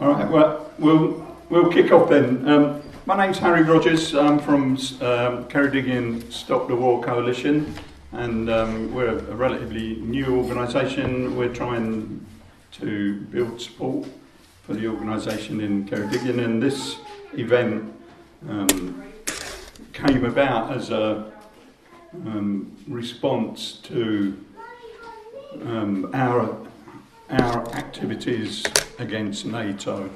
All right, well, we'll kick off then. My name's Harry Rogers. I'm from Ceredigion Stop the War Coalition, and we're a relatively new organisation. We're trying to build support for the organisation in Ceredigion, and this event came about as a response to our activities against NATO.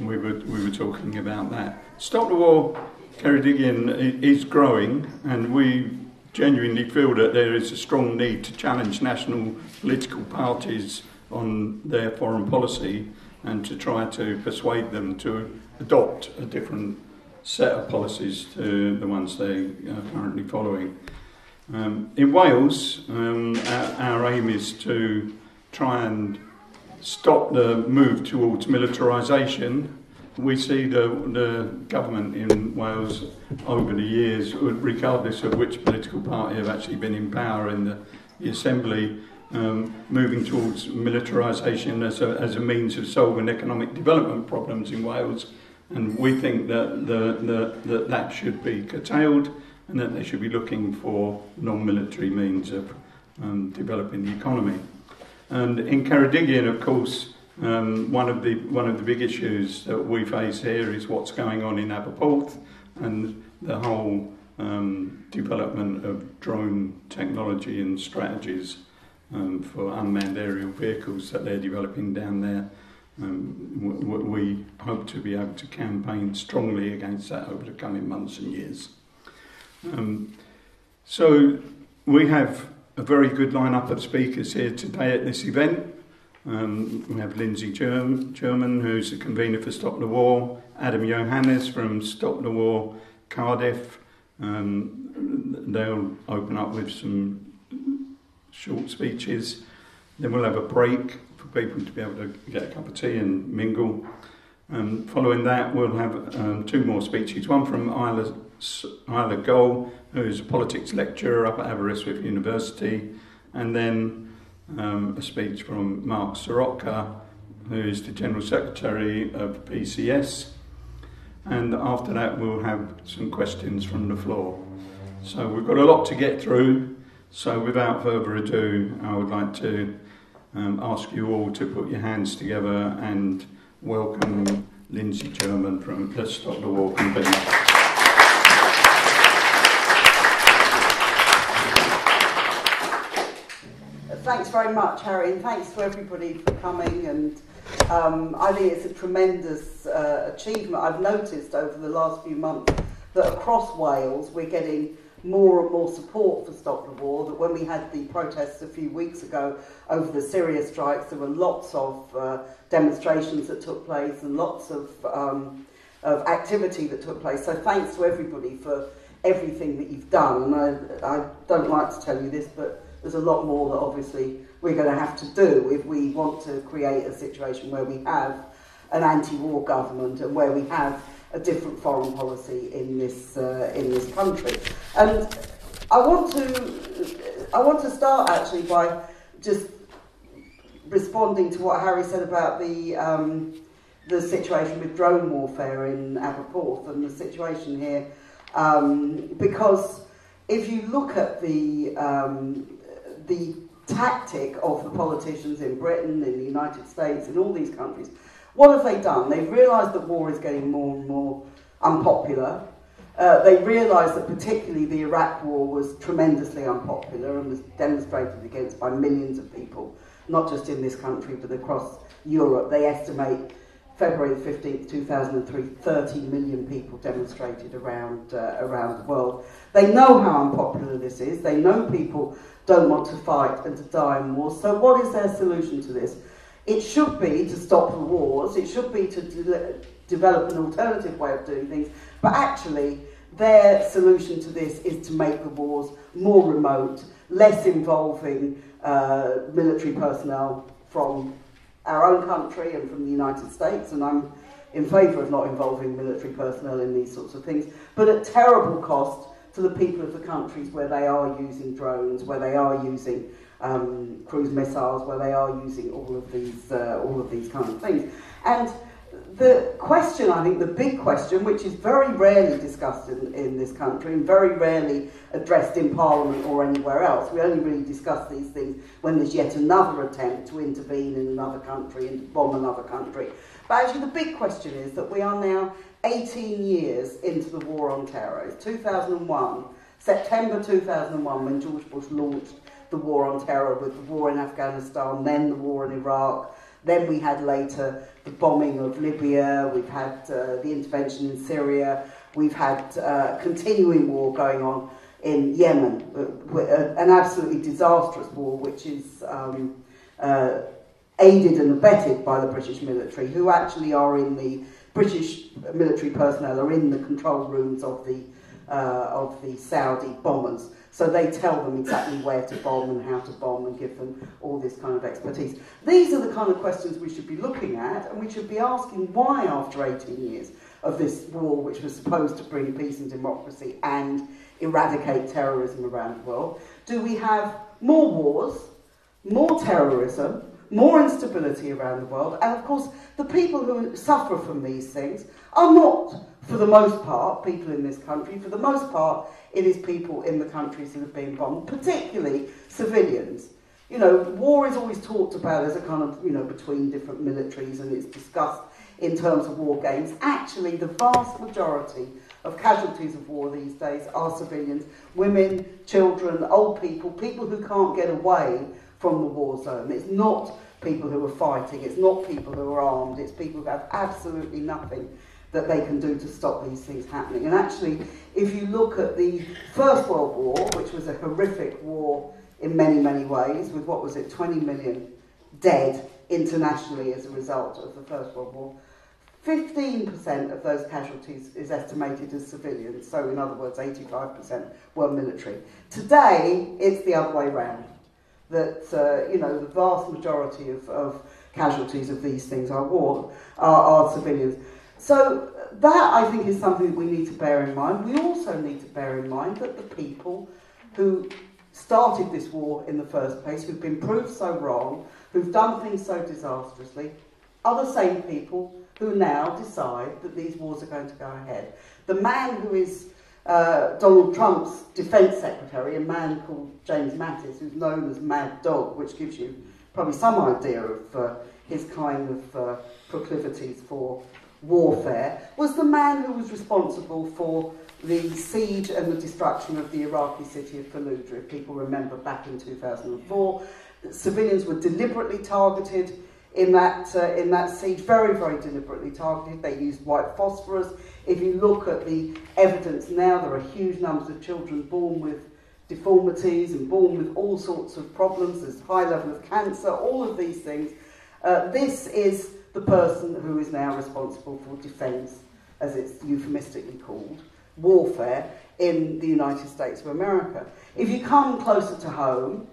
We were talking about that. Stop the War Ceredigion is growing, and we genuinely feel that there is a strong need to challenge national political parties on their foreign policy and to try to persuade them to adopt a different set of policies to the ones they are currently following. In Wales, our aim is to try and stop the move towards militarisation. We see the government in Wales over the years, regardless of which political party have actually been in power in the Assembly, moving towards militarisation as a means of solving economic development problems in Wales. And we think that that should be curtailed, and that they should be looking for non-military means of developing the economy. And in Ceredigion, of course, one of the big issues that we face here is what's going on in Aberporth and the whole development of drone technology and strategies for unmanned aerial vehicles that they're developing down there. We hope to be able to campaign strongly against that over the coming months and years. So we have a very good lineup of speakers here today at this event. We have Lindsey German, who's the convener for Stop the War, Adam Johannes from Stop the War Cardiff. They'll open up with some short speeches. Then we'll have a break for people to be able to get a cup of tea and mingle. Following that, we'll have two more speeches, one from Ayla Gol, who is a politics lecturer up at Aberystwyth University, and then a speech from Mark Serwotka, who is the General Secretary of PCS. And after that, we'll have some questions from the floor. So we've got a lot to get through, so without further ado, I would like to ask you all to put your hands together and welcome Lindsey German from the Stop the War Coalition. Thanks very much, Harry, and thanks to everybody for coming. And I think it's a tremendous achievement. I've noticed over the last few months that across Wales we're getting more and more support for Stop the War. That when we had the protests a few weeks ago over the Syria strikes, there were lots of demonstrations that took place and lots of activity that took place. So thanks to everybody for everything that you've done. And I don't like to tell you this, but there's a lot more that obviously we're going to have to do if we want to create a situation where we have an anti-war government and where we have a different foreign policy in this country. And I want to start actually by just responding to what Harry said about the situation with drone warfare in Aberporth and the situation here, because if you look at the tactic of the politicians in Britain, in the United States, in all these countries, what have they done? They've realised that war is getting more and more unpopular. They realised that particularly the Iraq war was tremendously unpopular and was demonstrated against by millions of people, not just in this country but across Europe. They estimate February 15, 2003, 30 million people demonstrated around the world. They know how unpopular this is. They know people don't want to fight and to die in war. So what is their solution to this? It should be to stop the wars. It should be to develop an alternative way of doing things. But actually, their solution to this is to make the wars more remote, less involving military personnel from our own country and from the United States, and I'm in favour of not involving military personnel in these sorts of things, but at terrible cost to the people of the countries where they are using drones, where they are using cruise missiles, where they are using all of these kind of things. And the question, I think, the big question, which is very rarely discussed in this country and very rarely addressed in Parliament or anywhere else, we only really discuss these things when there's yet another attempt to intervene in another country and bomb another country. But actually the big question is that we are now 18 years into the war on terror. It's 2001, September 2001, when George Bush launched the war on terror with the war in Afghanistan, then the war in Iraq, then we had later the bombing of Libya, we've had the intervention in Syria, we've had continuing war going on in Yemen, an absolutely disastrous war which is aided and abetted by the British military, who actually are in the British military personnel are in the control rooms of the Saudi bombers. So they tell them exactly where to bomb and how to bomb and give them all this kind of expertise. These are the kind of questions we should be looking at, and we should be asking why, after 18 years of this war which was supposed to bring peace and democracy and eradicate terrorism around the world, do we have more wars, more terrorism, more instability around the world? And of course, the people who suffer from these things are not, for the most part, people in this country. For the most part, it is people in the countries that have been bombed, particularly civilians. You know, war is always talked about as a kind of, you know, between different militaries, and it's discussed in terms of war games. Actually, the vast majority of casualties of war these days are civilians, women, children, old people, people who can't get away from the war zone. It's not people who are fighting, it's not people who are armed, it's people who have absolutely nothing that they can do to stop these things happening. And actually, if you look at the First World War, which was a horrific war in many, many ways, with what was it, 20 million dead internationally as a result of the First World War, 15% of those casualties is estimated as civilians. So in other words, 85% were military. Today, it's the other way around. That, you know, the vast majority of casualties of these things are civilians. So that, I think, is something that we need to bear in mind. We also need to bear in mind that the people who started this war in the first place, who've been proved so wrong, who've done things so disastrously, are the same people who now decide that these wars are going to go ahead. The man who is Donald Trump's defence secretary, a man called James Mattis, who's known as Mad Dog, which gives you probably some idea of his kind of proclivities for warfare, was the man who was responsible for the siege and the destruction of the Iraqi city of Fallujah. If people remember, back in 2004, civilians were deliberately targeted in that siege, very, very deliberately targeted. They used white phosphorus. If you look at the evidence now, there are huge numbers of children born with deformities and born with all sorts of problems. There's high level of cancer, all of these things. This is the person who is now responsible for defence, as it's euphemistically called, warfare in the United States of America. If you come closer to home,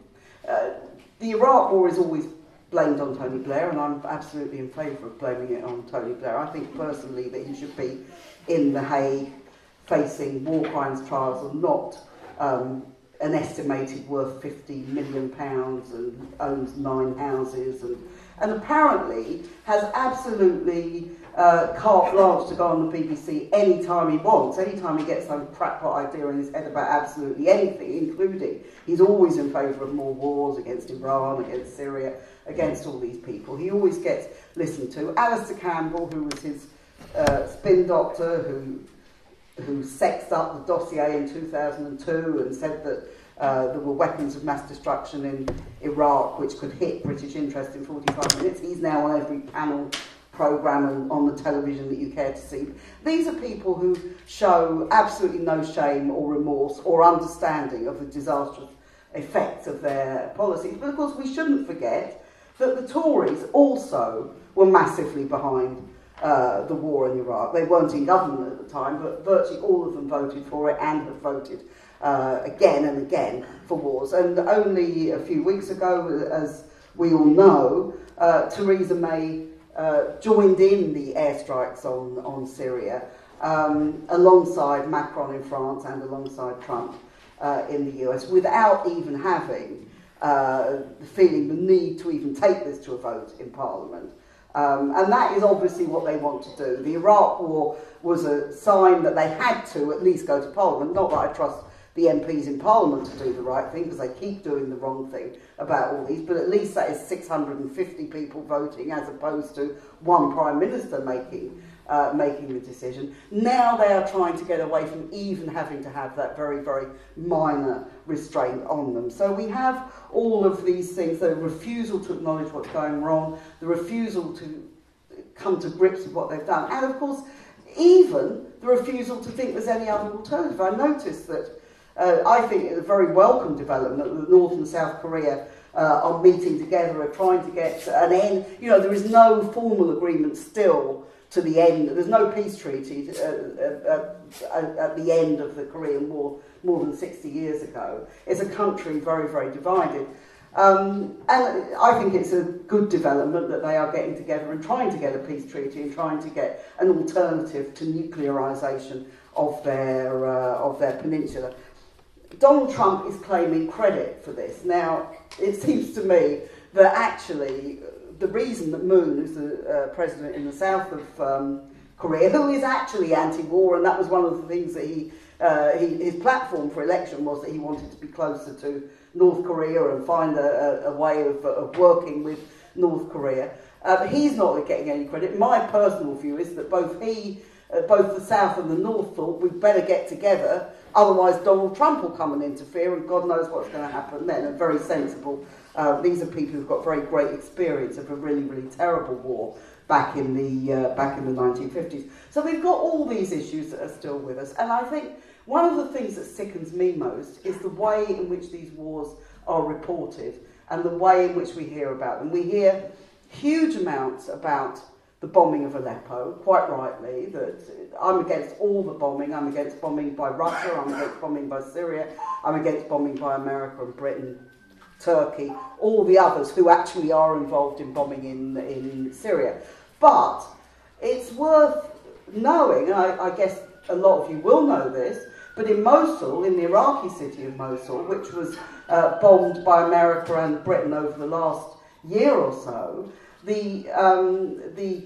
the Iraq war is always blamed on Tony Blair, and I'm absolutely in favour of blaming it on Tony Blair. I think personally that he should be in The Hague facing war crimes trials and not an estimated worth £50 million and owns 9 houses and apparently has absolutely carte blanche to go on the BBC any time he wants, any time he gets some crackpot idea in his head about absolutely anything, including he's always in favour of more wars against Iran, against Syria, against all these people. He always gets listened to. Alistair Campbell, who was his spin doctor, who sexed up the dossier in 2002 and said that there were weapons of mass destruction in Iraq which could hit British interest in 45 minutes. He's now on every panel programme and on the television that you care to see. These are people who show absolutely no shame or remorse or understanding of the disastrous effects of their policies. But of course, we shouldn't forget that the Tories also were massively behind the war in Iraq. They weren't in government at the time, but virtually all of them voted for it and have voted again and again for wars. And only a few weeks ago, as we all know, Theresa May joined in the airstrikes on Syria alongside Macron in France and alongside Trump in the US without even having feeling the need to even take this to a vote in Parliament. And that is obviously what they want to do. The Iraq war was a sign that they had to at least go to Parliament. Not that I trust the MPs in Parliament to do the right thing, because they keep doing the wrong thing about all these, but at least that is 650 people voting as opposed to one Prime Minister making the decision. Now they are trying to get away from even having to have that very, very minor restraint on them. So we have all of these things, the refusal to acknowledge what's going wrong, the refusal to come to grips with what they've done, and of course even the refusal to think there's any other alternative. I noticed that I think it's a very welcome development that North and South Korea are meeting together and trying to get an end. You know, there is no formal agreement still to the end. There's no peace treaty at the end of the Korean War more than 60 years ago. It's a country very, very divided. And I think it's a good development that they are getting together and trying to get a peace treaty and trying to get an alternative to nuclearisation of their peninsula. Donald Trump is claiming credit for this. Now, it seems to me that actually the reason that Moon, who's the president in the south of Korea, who is actually anti-war, and that was one of the things that his platform for election was that he wanted to be closer to North Korea and find a way of working with North Korea. He's not getting any credit. My personal view is that both the South and the North thought we'd better get together, otherwise Donald Trump will come and interfere, and God knows what's going to happen then. And very sensible. These are people who've got very great experience of a really, really terrible war back in the 1950s. So we've got all these issues that are still with us, and I think one of the things that sickens me most is the way in which these wars are reported and the way in which we hear about them. We hear huge amounts about the bombing of Aleppo, quite rightly, that I'm against all the bombing. I'm against bombing by Russia, I'm against bombing by Syria, I'm against bombing by America and Britain, Turkey, all the others who actually are involved in bombing in Syria. But it's worth knowing, and I guess a lot of you will know this, but in Mosul, in the Iraqi city of Mosul, which was bombed by America and Britain over the last year or so, the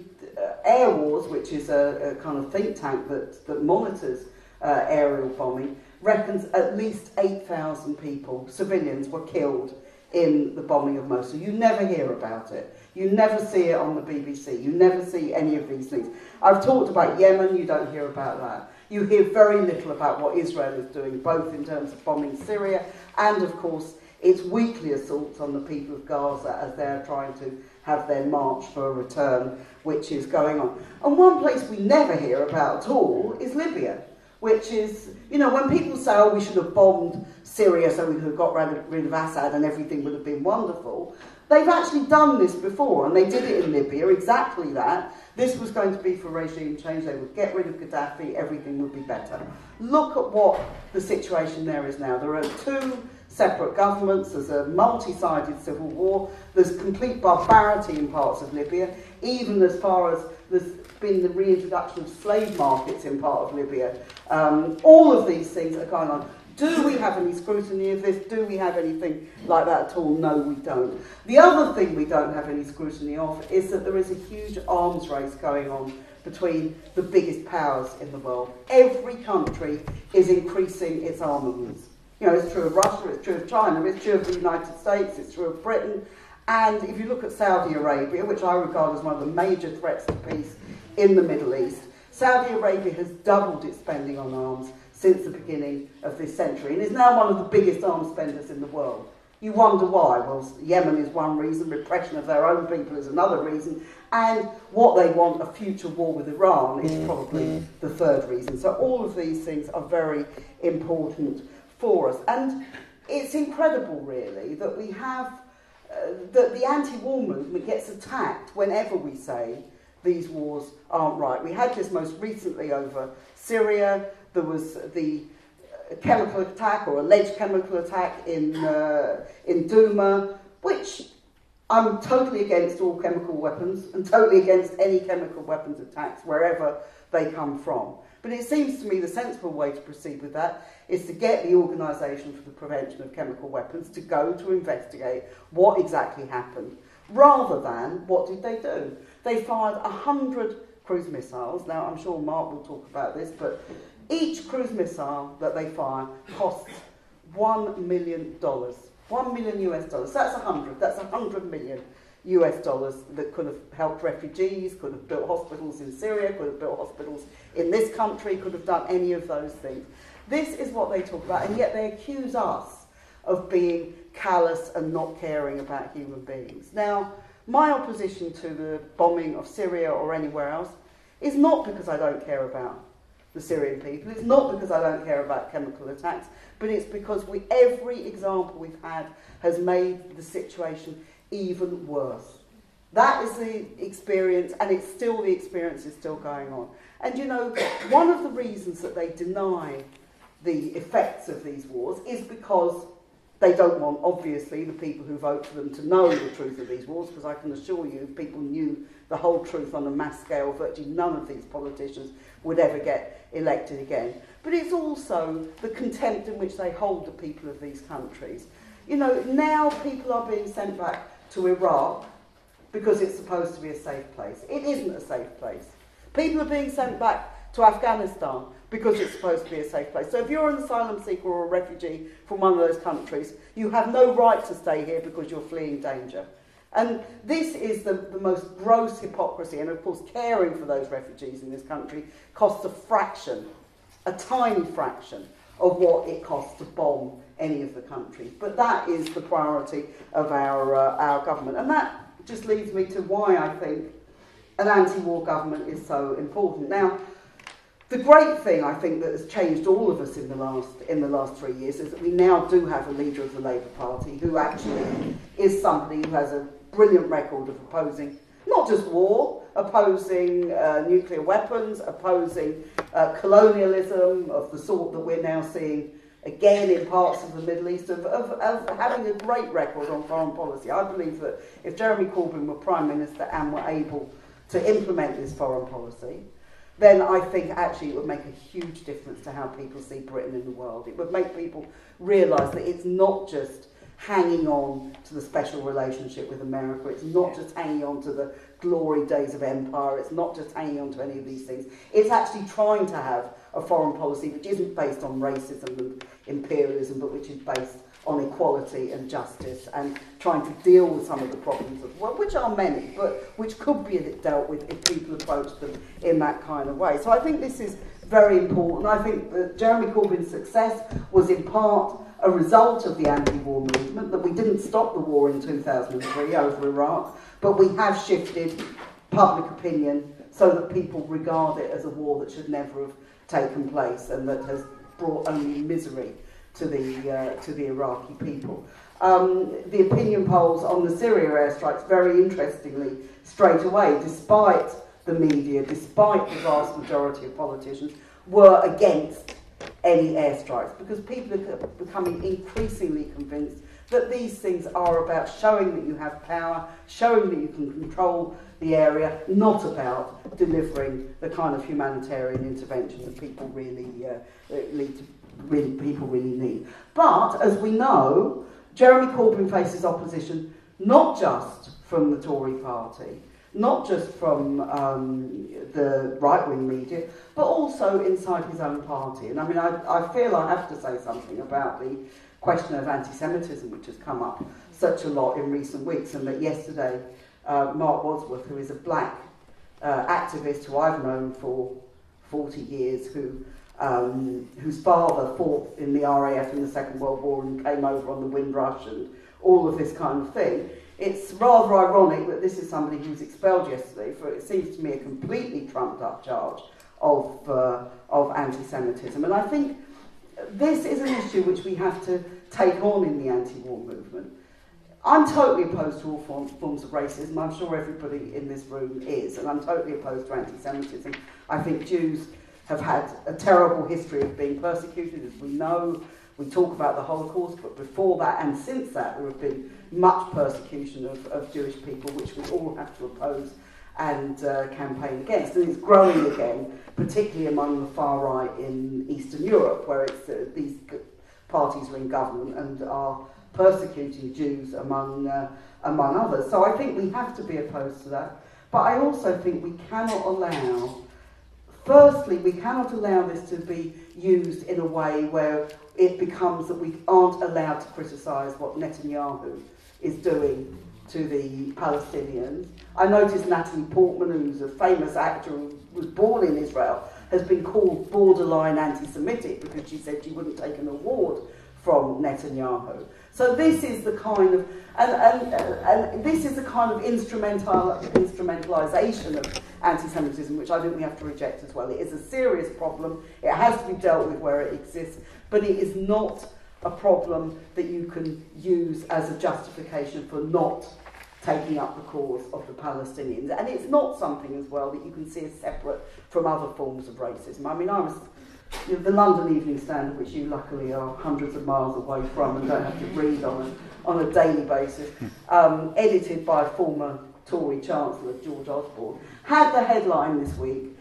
Air Wars, which is a kind of think tank that monitors aerial bombing, reckons at least 8,000 people, civilians, were killed in the bombing of Mosul. You never hear about it. You never see it on the BBC. You never see any of these things. I've talked about Yemen. You don't hear about that. You hear very little about what Israel is doing, both in terms of bombing Syria and, of course, its weekly assaults on the people of Gaza as they're trying to have their march for a return, which is going on. And one place we never hear about at all is Libya, which is, you know, when people say, oh, we should have bombed Syria so we could have got rid of Assad and everything would have been wonderful, they've actually done this before, and they did it in Libya, exactly that. This was going to be for regime change. They would get rid of Gaddafi, everything would be better. Look at what the situation there is now. There are two separate governments, there's a multi-sided civil war, there's complete barbarity in parts of Libya, even as far as there's been the reintroduction of slave markets in part of Libya. All of these things are going on. Do we have any scrutiny of this? Do we have anything like that at all? No, we don't. The other thing we don't have any scrutiny of is that there is a huge arms race going on between the biggest powers in the world. Every country is increasing its armaments. You know, it's true of Russia, it's true of China, it's true of the United States, it's true of Britain. And if you look at Saudi Arabia, which I regard as one of the major threats to peace in the Middle East, Saudi Arabia has doubled its spending on arms since the beginning of this century and is now one of the biggest arms spenders in the world. You wonder why. Well, Yemen is one reason, repression of their own people is another reason, and what they want, a future war with Iran, is probably the third reason. So all of these things are very important for us. And it's incredible, really, that we have, that the anti-war movement gets attacked whenever we say these wars aren't right. We had this most recently over Syria. There was the chemical attack, or alleged chemical attack, in Douma, which I'm totally against all chemical weapons and totally against any chemical weapons attacks wherever they come from. But it seems to me the sensible way to proceed with that is to get the Organisation for the Prevention of Chemical Weapons to go to investigate what exactly happened, rather than what did they do. They fired 100 cruise missiles. Now, I'm sure Mark will talk about this, but each cruise missile that they fire costs $1 million. $1 million US dollars. That's 100. That's $100 million US dollars that could have helped refugees, could have built hospitals in Syria, could have built hospitals in this country, could have done any of those things. This is what they talk about, and yet they accuse us of being callous and not caring about human beings. Now, my opposition to the bombing of Syria or anywhere else is not because I don't care about the Syrian people, it's not because I don't care about chemical attacks, but it's because every example we've had has made the situation even worse. That is the experience, and it's still the experience is still going on. And you know, one of the reasons that they deny the effects of these wars is because they don't want, obviously, the people who vote for them to know the truth of these wars, because I can assure you, if people knew the whole truth on a mass scale, virtually none of these politicians would ever get elected again. But it's also the contempt in which they hold the people of these countries. You know, now people are being sent back to Iraq because it's supposed to be a safe place. It isn't a safe place. People are being sent back to Afghanistan because it's supposed to be a safe place. So if you're an asylum seeker or a refugee from one of those countries, you have no right to stay here because you're fleeing danger. And this is the most gross hypocrisy. And of course, caring for those refugees in this country costs a fraction, a tiny fraction, of what it costs to bomb any of the countries. But that is the priority of our government. And that just leads me to why I think an anti-war government is so important. Now, the great thing I think that has changed all of us in the last 3 years is that we now do have a leader of the Labour Party who actually is somebody who has a brilliant record of opposing not just war, opposing nuclear weapons, opposing colonialism of the sort that we're now seeing again in parts of the Middle East, of having a great record on foreign policy. I believe that if Jeremy Corbyn were Prime Minister and were able to implement this foreign policy, then I think actually it would make a huge difference to how people see Britain in the world. It would make people realise that it's not just hanging on to the special relationship with America, it's not just hanging on to the glory days of empire, it's not just hanging on to any of these things. It's actually trying to have a foreign policy which isn't based on racism and imperialism, but which is based on equality and justice, and trying to deal with some of the problems of the world, which are many, but which could be dealt with if people approach them in that kind of way. So I think this is very important. I think that Jeremy Corbyn's success was in part a result of the anti-war movement, that we didn't stop the war in 2003 over Iraq, but we have shifted public opinion so that people regard it as a war that should never have taken place and that has brought only misery to the Iraqi people. The opinion polls on the Syria airstrikes, very interestingly, straight away, despite the media, despite the vast majority of politicians, were against any airstrikes, because people are becoming increasingly convinced that these things are about showing that you have power, showing that you can control the area, not about delivering the kind of humanitarian intervention that people really need. But, as we know, Jeremy Corbyn faces opposition not just from the Tory party, not just from the right-wing media, but also inside his own party. And I mean, I feel I have to say something about the question of anti-Semitism, which has come up such a lot in recent weeks, and that yesterday Mark Wadsworth, who is a black activist who I've known for 40 years, whose father fought in the RAF in the Second World War and came over on the Windrush and all of this kind of thing. It's rather ironic that this is somebody who was expelled yesterday for, it seems to me, a completely trumped-up charge of anti-Semitism. And I think this is an issue which we have to take on in the anti-war movement. I'm totally opposed to all forms of racism. I'm sure everybody in this room is, and I'm totally opposed to anti-Semitism. I think Jews have had a terrible history of being persecuted, as we know. We talk about the Holocaust, but before that and since that, there have been much persecution of Jewish people, which we all have to oppose and campaign against. And it's growing again, particularly among the far right in Eastern Europe, where it's, these parties are in government and are persecuting Jews, among others. So I think we have to be opposed to that. But I also think we cannot allow, firstly, we cannot allow this to be used in a way where it becomes that we aren't allowed to criticise what Netanyahu is doing to the Palestinians. I noticed Natalie Portman, who's a famous actor who was born in Israel, has been called borderline anti-Semitic because she said she wouldn't take an award from Netanyahu. So this is the kind of, and this is the kind of instrumentalisation of anti-Semitism, which I think we have to reject as well. It is a serious problem. It has to be dealt with where it exists, but it is not a problem that you can use as a justification for not taking up the cause of the Palestinians. And it's not something as well that you can see as separate from other forms of racism. I mean, I was, you know, the London Evening Standard, which you luckily are hundreds of miles away from and don't have to read on a daily basis, edited by former Tory Chancellor George Osborne, had the headline this week,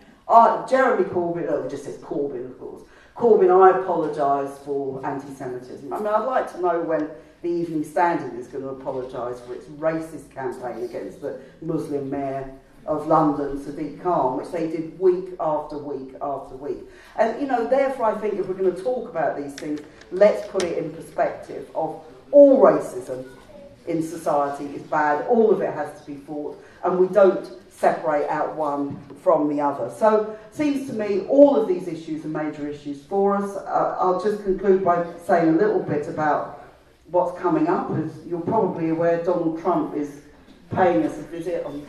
Jeremy Corbyn, oh, it just says Corbyn, of course, Corbyn, I apologise for anti-Semitism. I mean, I'd like to know when the Evening Standard is going to apologise for its racist campaign against the Muslim mayor of London, Sadiq Khan, which they did week after week after week. And, you know, therefore I think if we're going to talk about these things, let's put it in perspective of all racism in society is bad, all of it has to be fought, and we don't separate out one from the other. So it seems to me all of these issues are major issues for us. I'll just conclude by saying a little bit about what's coming up. As you're probably aware, Donald Trump is paying us a visit on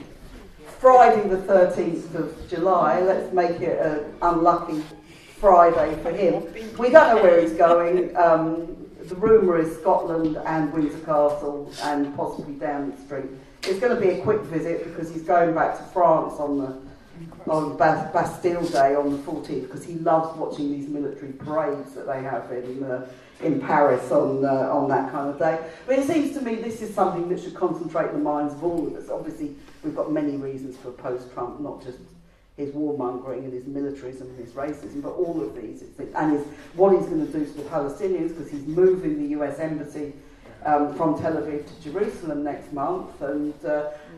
Friday the 13th of July. Let's make it an unlucky Friday for him. We don't know where he's going. The rumour is Scotland and Windsor Castle and possibly Downing Street. It's going to be a quick visit because he's going back to France on Bastille Day on the 14th because he loves watching these military parades that they have in Paris on that kind of day. But it seems to me this is something that should concentrate the minds of all of us. Obviously, we've got many reasons for post-Trump, not just his warmongering and his militarism and his racism, but all of these, and his, what he's going to do to the Palestinians because he's moving the US Embassy from Tel Aviv to Jerusalem next month, and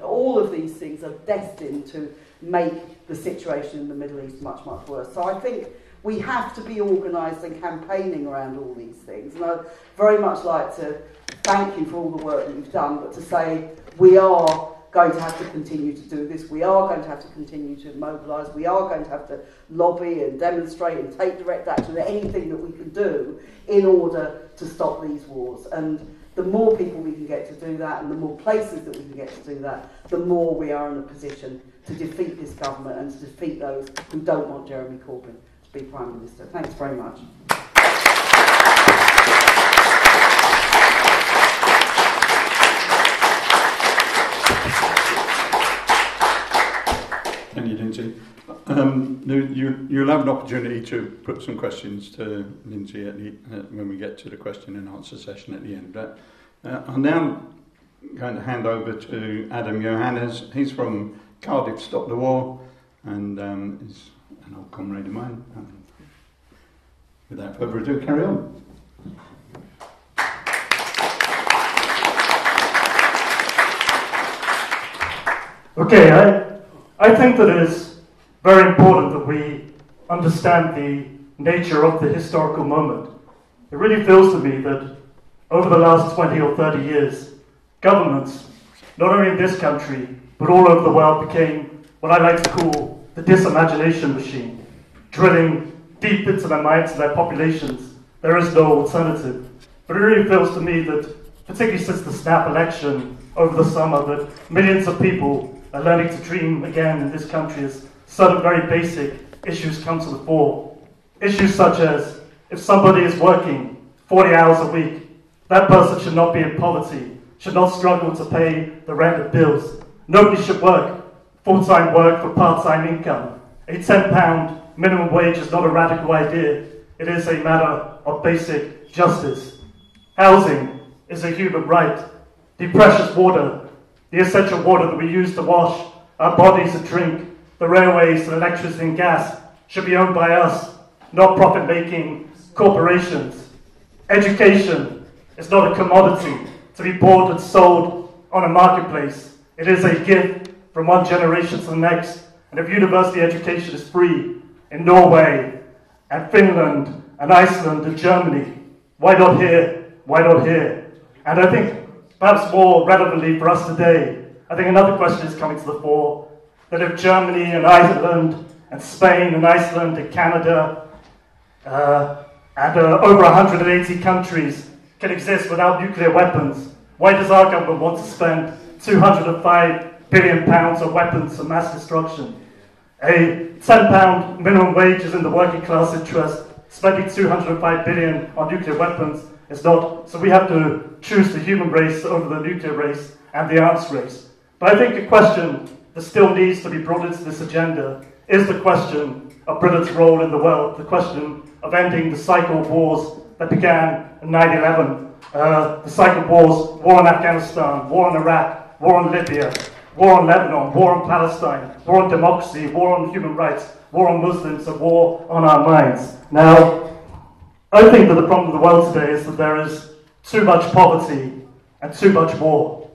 all of these things are destined to make the situation in the Middle East much, much worse. So I think we have to be organised and campaigning around all these things. And I'd very much like to thank you for all the work that you've done, but to say we are going to have to continue to do this, we are going to have to continue to mobilise, we are going to have to lobby and demonstrate and take direct action, anything that we can do in order to stop these wars. And the more people we can get to do that and the more places that we can get to do that, the more we are in a position to defeat this government and to defeat those who don't want Jeremy Corbyn to be Prime Minister. Thanks very much. Thank you, Lindsey. You'll have an opportunity to put some questions to Lindsey when we get to the question and answer session at the end. But I'm now going to hand over to Adam Johannes. He's from Cardiff Stop the War and is an old comrade of mine. Without further ado, carry on. Okay, I think that it is very important that we understand the nature of the historical moment. It really feels to me that over the last 20 or 30 years, governments, not only in this country, but all over the world, became what I like to call the disimagination machine, drilling deep into their minds and their populations. There is no alternative. But it really feels to me that, particularly since the snap election over the summer, that millions of people are learning to dream again in this country as certain very basic issues come to the fore. Issues such as, if somebody is working 40 hours a week, that person should not be in poverty, should not struggle to pay the rent and bills. Nobody should work full-time work for part-time income. A £10 minimum wage is not a radical idea. It is a matter of basic justice. Housing is a human right. The precious water, the essential water that we use to wash Our bodies to drink, the railways, the electricity and gas should be owned by us, not profit-making corporations. Education is not a commodity to be bought and sold on a marketplace. It is a gift from one generation to the next. And if university education is free in Norway and Finland and Iceland and Germany, why not here? Why not here? And I think perhaps more relevantly for us today, I think another question is coming to the fore, that if Germany and Ireland and Spain and Iceland and Canada and over 180 countries can exist without nuclear weapons, why does our government want to spend £205 billion on weapons of mass destruction? A £10 minimum wage is in the working class interest. Spending £205 billion on nuclear weapons is not. So we have to choose the human race over the nuclear race and the arms race. But I think a question that still needs to be brought into this agenda is the question of Britain's role in the world, the question of ending the cycle of wars that began in 9/11, the cycle of wars, war on Afghanistan, war on Iraq, war on Libya, war on Lebanon, war on Palestine, war on democracy, war on human rights, war on Muslims, and war on our minds. Now, I think that the problem of the world today is that there is too much poverty and too much war.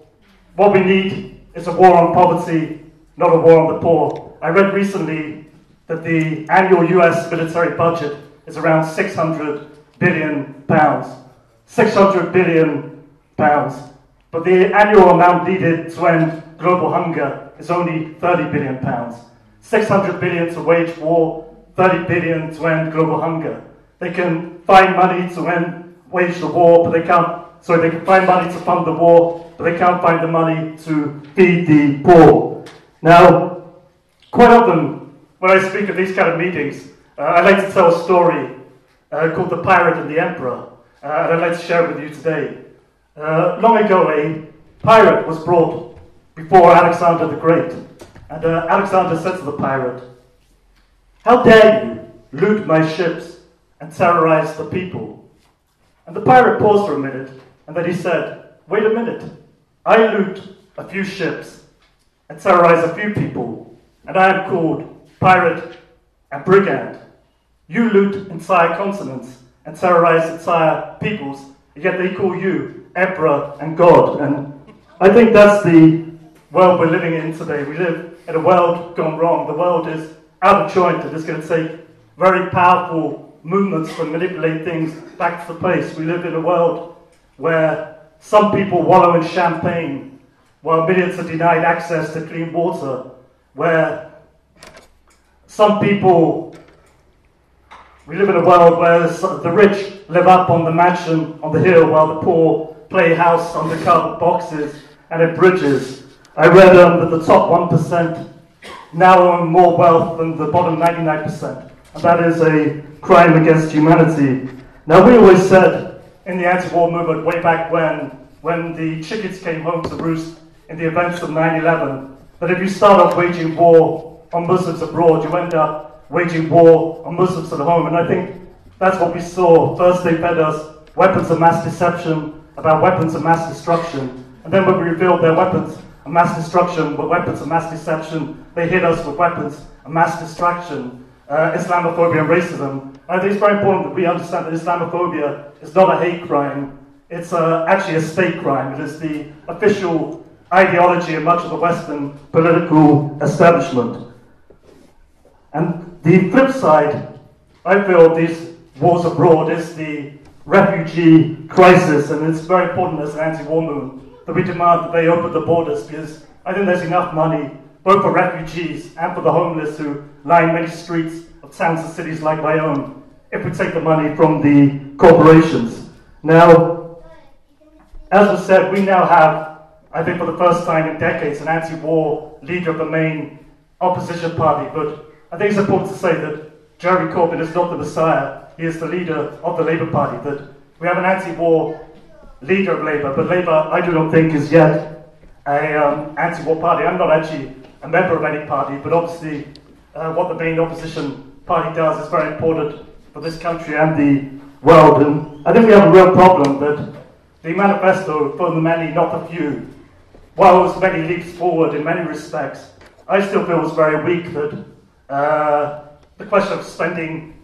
What we need is a war on poverty, not a war on the poor. I read recently that the annual US military budget is around £600 billion. £600 billion. But the annual amount needed to end global hunger is only £30 billion. £600 billion to wage war, £30 billion to end global hunger. They can find money to wage the war, but they can't. Sorry, they can find money to fund the war, but they can't find the money to feed the poor. Now, quite often when I speak at these kind of meetings, I like to tell a story called "The Pirate and the Emperor," and I'd like to share it with you today. Long ago, a pirate was brought before Alexander the Great, and Alexander said to the pirate, "How dare you loot my ships and terrorize the people?" And the pirate paused for a minute, and then he said, "Wait a minute, I loot a few ships and terrorize a few people, and I am called pirate and brigand. You loot entire continents and terrorize entire peoples, and yet they call you emperor and god." And I think that's the world we're living in today. We live in a world gone wrong. The world is out of joint, and it's going to take very powerful movements to manipulate things back to the place. We live in a world where some people wallow in champagne, while millions are denied access to clean water, where some people, we live in a world where the rich live up on the mansion on the hill while the poor play house on the cardboard boxes and in bridges. I read that the top 1% now own more wealth than the bottom 99%, and that is a crime against humanity. Now, we always said in the anti-war movement way back when the chickens came home to roost in the events of 9/11, that if you start off waging war on Muslims abroad, you end up waging war on Muslims at home. And I think that's what we saw. First they fed us weapons of mass deception about weapons of mass destruction, and then when we revealed their weapons of mass destruction with weapons of mass deception, they hit us with weapons of mass destruction, Islamophobia and racism. I think it's very important that we understand that Islamophobia is not a hate crime, it's actually a state crime. It is the official ideology of much of the Western political establishment. And the flip side, I feel, of these wars abroad is the refugee crisis, and it's very important as an anti-war movement that we demand that they open the borders, because I think there's enough money both for refugees and for the homeless who line many streets of towns and cities like my own if we take the money from the corporations. Now, as was said, we now have, I think for the first time in decades, an anti-war leader of the main opposition party, but I think it's important to say that Jeremy Corbyn is not the Messiah, he is the leader of the Labour Party, that we have an anti-war leader of Labour, but Labour, I do not think, is yet an anti-war party. I'm not actually a member of any party, but obviously what the main opposition party does is very important for this country and the world. And I think we have a real problem that the manifesto, for the many, not the few, while many leaps forward in many respects, I still feel it's very weak that the question of spending,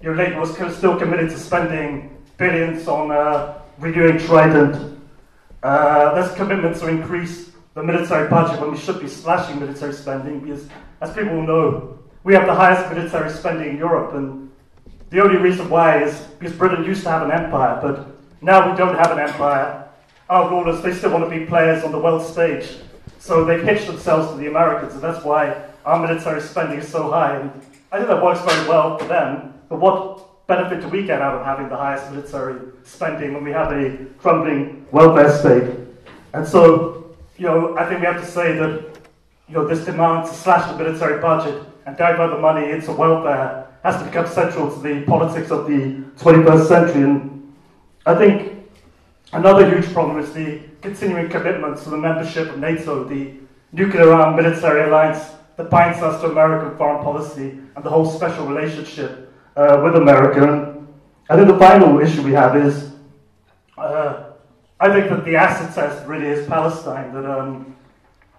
your Labour was still committed to spending billions on renewing Trident. There's commitment to increase the military budget when we should be slashing military spending, because, as people know, we have the highest military spending in Europe, and the only reason why is because Britain used to have an empire, but now we don't have an empire. Our rulers, they still want to be players on the world stage, so they pitch themselves to the Americans, and that's why our military spending is so high. And I think that works very well for them, but what benefit do we get out of having the highest military spending when we have a crumbling welfare state? And so, you know, I think we have to say that, you know, this demand to slash the military budget and divert the money into welfare has to become central to the politics of the 21st century. And I think another huge problem is the continuing commitment to the membership of NATO, the nuclear-armed military alliance that binds us to American foreign policy and the whole special relationship with America. And I think the final issue we have is, I think that the acid test really is Palestine. That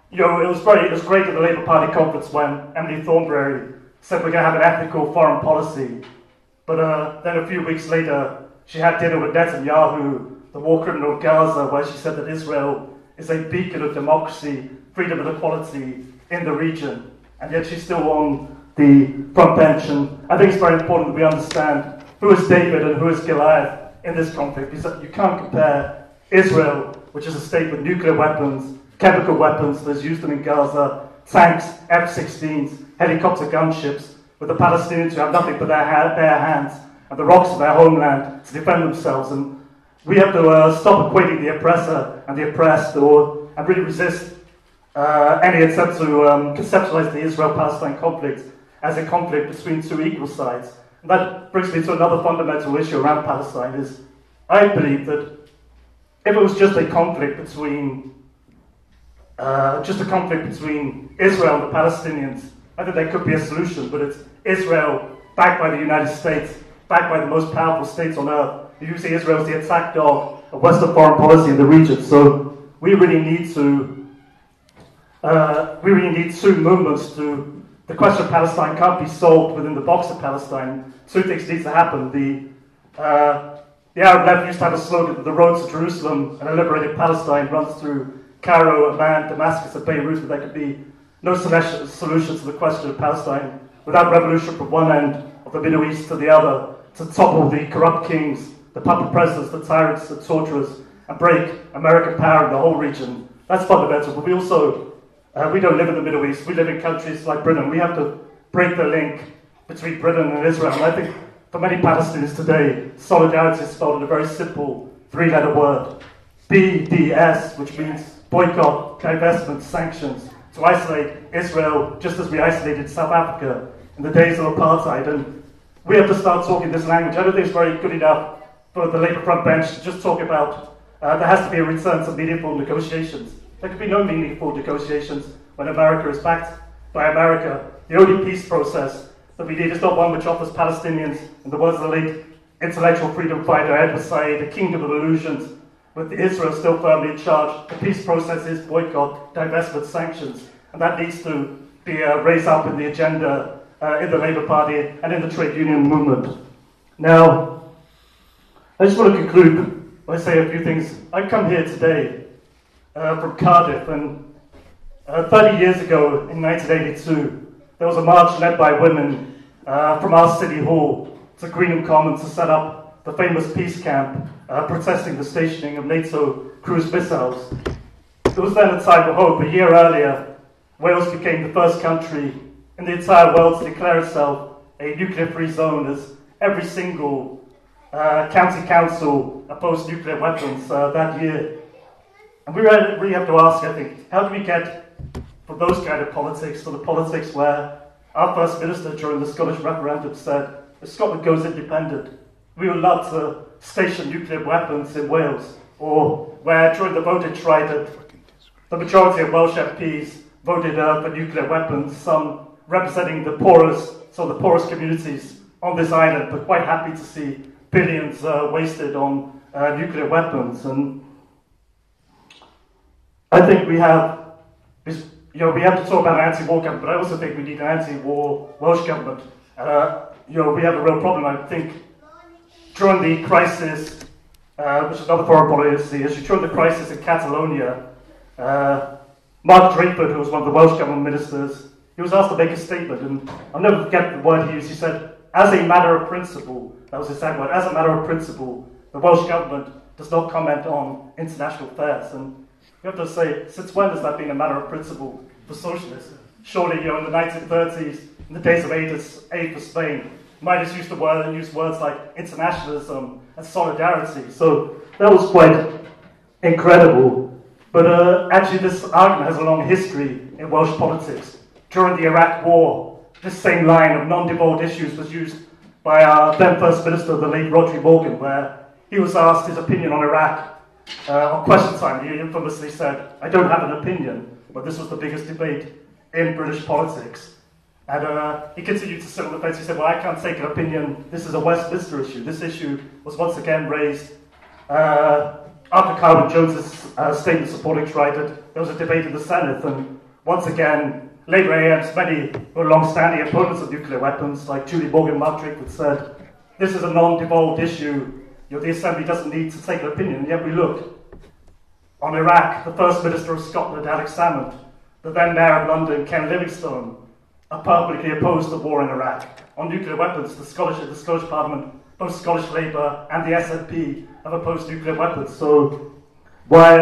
you know, it was great at the Labour Party conference when Emily Thornberry said we're going to have an ethical foreign policy, but then a few weeks later she had dinner with Netanyahu, the war criminal of Gaza, where she said that Israel is a beacon of democracy, freedom and equality in the region, and yet she's still on the front bench. And I think it's very important that we understand who is David and who is Goliath in this conflict, because you can't compare Israel, which is a state with nuclear weapons, chemical weapons, that's used them in Gaza, tanks, F-16s, helicopter gunships, with the Palestinians who have nothing but their bare hands and the rocks of their homeland to defend themselves. And we have to stop equating the oppressor and the oppressed, and really resist any attempt to conceptualize the Israel-Palestine conflict as a conflict between two equal sides. And that brings me to another fundamental issue around Palestine, is I believe that if it was just a conflict between Israel and the Palestinians, I think there could be a solution, but it's Israel, backed by the United States, backed by the most powerful states on earth, who usually Israel is the attack dog of Western foreign policy in the region. So we really need to, two movements to. The question of Palestine can't be solved within the box of Palestine. Two things need to happen. The Arab Left used to have a slogan that the road to Jerusalem and a liberated Palestine runs through Cairo, Amman, Damascus, and Beirut, but there could be no solution to the question of Palestine without revolution from one end of the Middle East to the other, to topple the corrupt kings, the puppet presidents, the tyrants, the torturers, and break American power in the whole region. That's fundamental, but we also we don't live in the Middle East, we live in countries like Britain. We have to break the link between Britain and Israel. And I think for many Palestinians today, solidarity is spelled in a very simple three-letter word, BDS, which means boycott, divestment, sanctions, to isolate Israel just as we isolated South Africa in the days of apartheid. And we have to start talking this language. I don't think it's very good enough for the Labour front bench to just talk about there has to be a return to meaningful negotiations. There can be no meaningful negotiations when America is backed by America. The only peace process that we need is not one which offers Palestinians, in the words of the late intellectual freedom fighter Edward Said, a kingdom of illusions, with Israel still firmly in charge. The peace process is boycott, divestment, sanctions, and that needs to be raised up in the agenda in the Labour Party and in the trade union movement. Now, I just want to conclude by saying a few things. I come here today from Cardiff, and 30 years ago, in 1982, there was a march led by women from our City Hall to Greenham Common to set up the famous peace camp, protesting the stationing of NATO cruise missiles. It was then a time of hope. A year earlier, Wales became the first country in the entire world to declare itself a nuclear-free zone, as every single county council opposed nuclear weapons that year. And we really have to ask, I think, how do we get from those kind of politics to the politics where our First Minister during the Scottish referendum said, if Scotland goes independent, we would love to station nuclear weapons in Wales, or where during the vote in Trident, the majority of Welsh MPs voted for nuclear weapons, some representing the poorest communities on this island, but quite happy to see billions wasted on nuclear weapons. And I think we have, you we have to talk about an anti-war government, but I also think we need an anti-war Welsh government. We have a real problem, I think, during the crisis, which is another foreign policy issue, during the crisis in Catalonia, Mark Drakeford, who was one of the Welsh government ministers, he was asked to make a statement, and I'll never forget the word he used. He said, as a matter of principle, that was his exact word, as a matter of principle, the Welsh government does not comment on international affairs. And you have to say, since when has that been a matter of principle for socialists? Surely, in the 1930s, in the days of aid for Spain, Midas used to use words like internationalism and solidarity. So that was quite incredible. But actually, this argument has a long history in Welsh politics. During the Iraq War, this same line of non-devolved issues was used by our then First Minister, the late Rodri Morgan, where he was asked his opinion on Iraq. On question time, he infamously said, I don't have an opinion, but this was the biggest debate in British politics. And he continued to sit on the fence. He said, well, I can't take an opinion. This is a Westminster issue. This issue was once again raised after Carwyn Jones's statement supporting Trident. There was a debate in the Senate, and once again, Labour AMs, many who are long-standing opponents of nuclear weapons, like Julie Morgan, Mark Drakeford, said, this is a non-devolved issue. The Assembly doesn't need to take an opinion, and yet we look. On Iraq, the First Minister of Scotland, Alex Salmond, the then Mayor of London, Ken Livingstone, are publicly opposed to war in Iraq. On nuclear weapons, the Scottish Parliament, both Scottish Labour and the SNP have opposed nuclear weapons. So why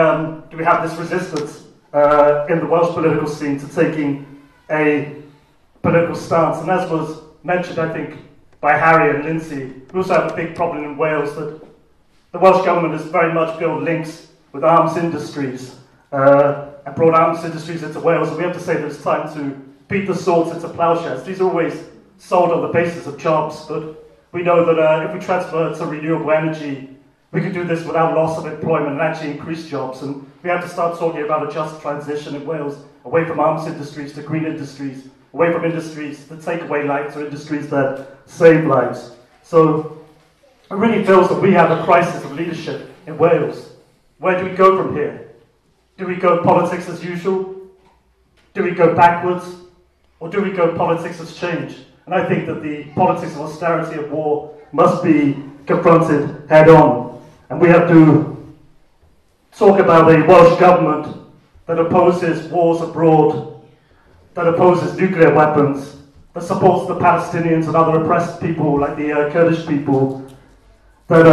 do we have this resistance in the Welsh political scene to taking a political stance? And as was mentioned, I think, by Harry and Lindsey, we also have a big problem in Wales that the Welsh government has very much built links with arms industries and brought arms industries into Wales. And we have to say that it's time to beat the swords into plowshares. These are always sold on the basis of jobs, but we know that if we transfer to renewable energy, we can do this without loss of employment and actually increase jobs. And we have to start talking about a just transition in Wales, away from arms industries to green industries, away from industries that take away lives or industries that save lives. So it really feels that we have a crisis of leadership in Wales. Where do we go from here? Do we go politics as usual? Do we go backwards? Or do we go politics as change? And I think that the politics of austerity and war must be confronted head on. And we have to talk about a Welsh government that opposes wars abroad, that opposes nuclear weapons, that supports the Palestinians and other oppressed people like the Kurdish people, that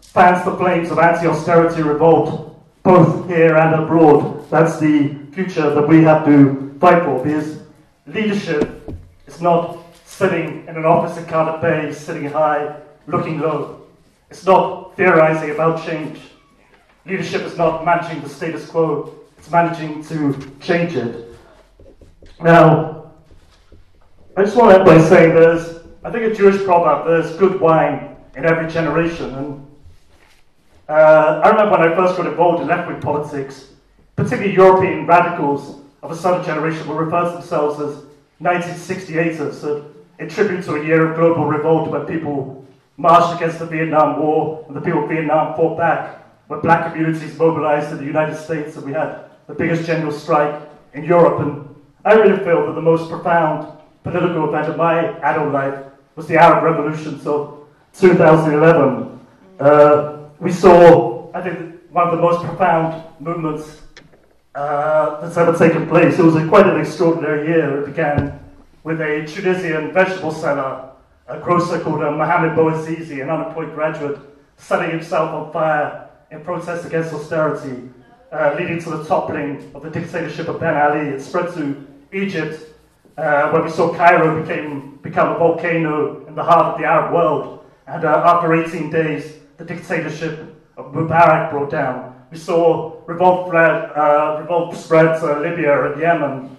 fans the flames of anti-austerity revolt, both here and abroad. That's the future that we have to fight for, because leadership is not sitting in an office in Cardiff Bay, sitting high, looking low. It's not theorising about change. Leadership is not managing the status quo, it's managing to change it. Now, I just want to end by saying there's, I think, a Jewish proverb, there's good wine in every generation. And I remember when I first got involved in left-wing politics, particularly European radicals of a certain generation will refer to themselves as 1968ers, in tribute to a year of global revolt when people marched against the Vietnam War and the people of Vietnam fought back, when black communities mobilized in the United States and we had the biggest general strike in Europe. And I really feel that the most profound political event of my adult life was the Arab Revolution, so 2011. We saw, I think, one of the most profound movements that's ever taken place. It was quite an extraordinary year. It began with a Tunisian vegetable seller, a grocer called Mohamed Bouazizi, an unemployed graduate, setting himself on fire in protest against austerity, leading to the toppling of the dictatorship of Ben Ali. It spread to Egypt, where we saw Cairo become a volcano in the heart of the Arab world. And after 18 days, the dictatorship of Mubarak brought down. We saw revolt spread to Libya and Yemen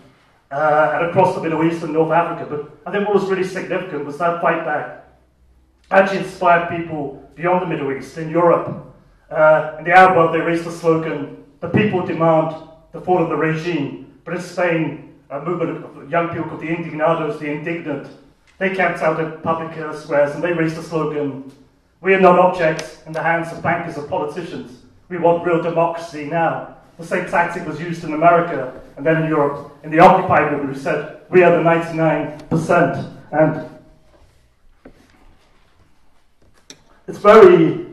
and across the Middle East and North Africa. But I think what was really significant was that fight back actually inspired people beyond the Middle East, in Europe. In the Arab world, they raised the slogan, the people demand the fall of the regime. But in Spain, a movement of young people called the Indignados, the Indignant. They camped out in public squares and they raised the slogan, we are not objects in the hands of bankers and politicians. We want real democracy now. The same tactic was used in America and then in Europe in the Occupy movement, who said, we are the 99%. And it's very,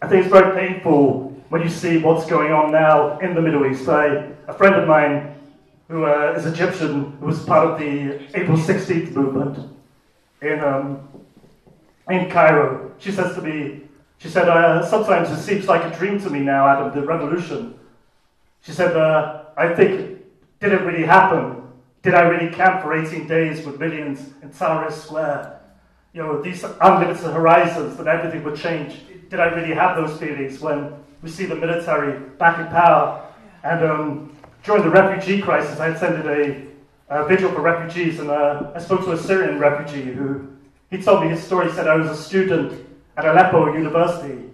I think it's very painful when you see what's going on now in the Middle East. A friend of mine who is Egyptian, who was part of the April 16th movement in Cairo, she says to me, she said, sometimes it seems like a dream to me now, Adam, the revolution. She said, I think, did it really happen? Did I really camp for 18 days with millions in Tahrir Square? You know, these unlimited horizons that everything would change. Did I really have those feelings when we see the military back in power? And during the refugee crisis, I attended a vigil for refugees, and I spoke to a Syrian refugee who, he told me his story. He said, I was a student at Aleppo University.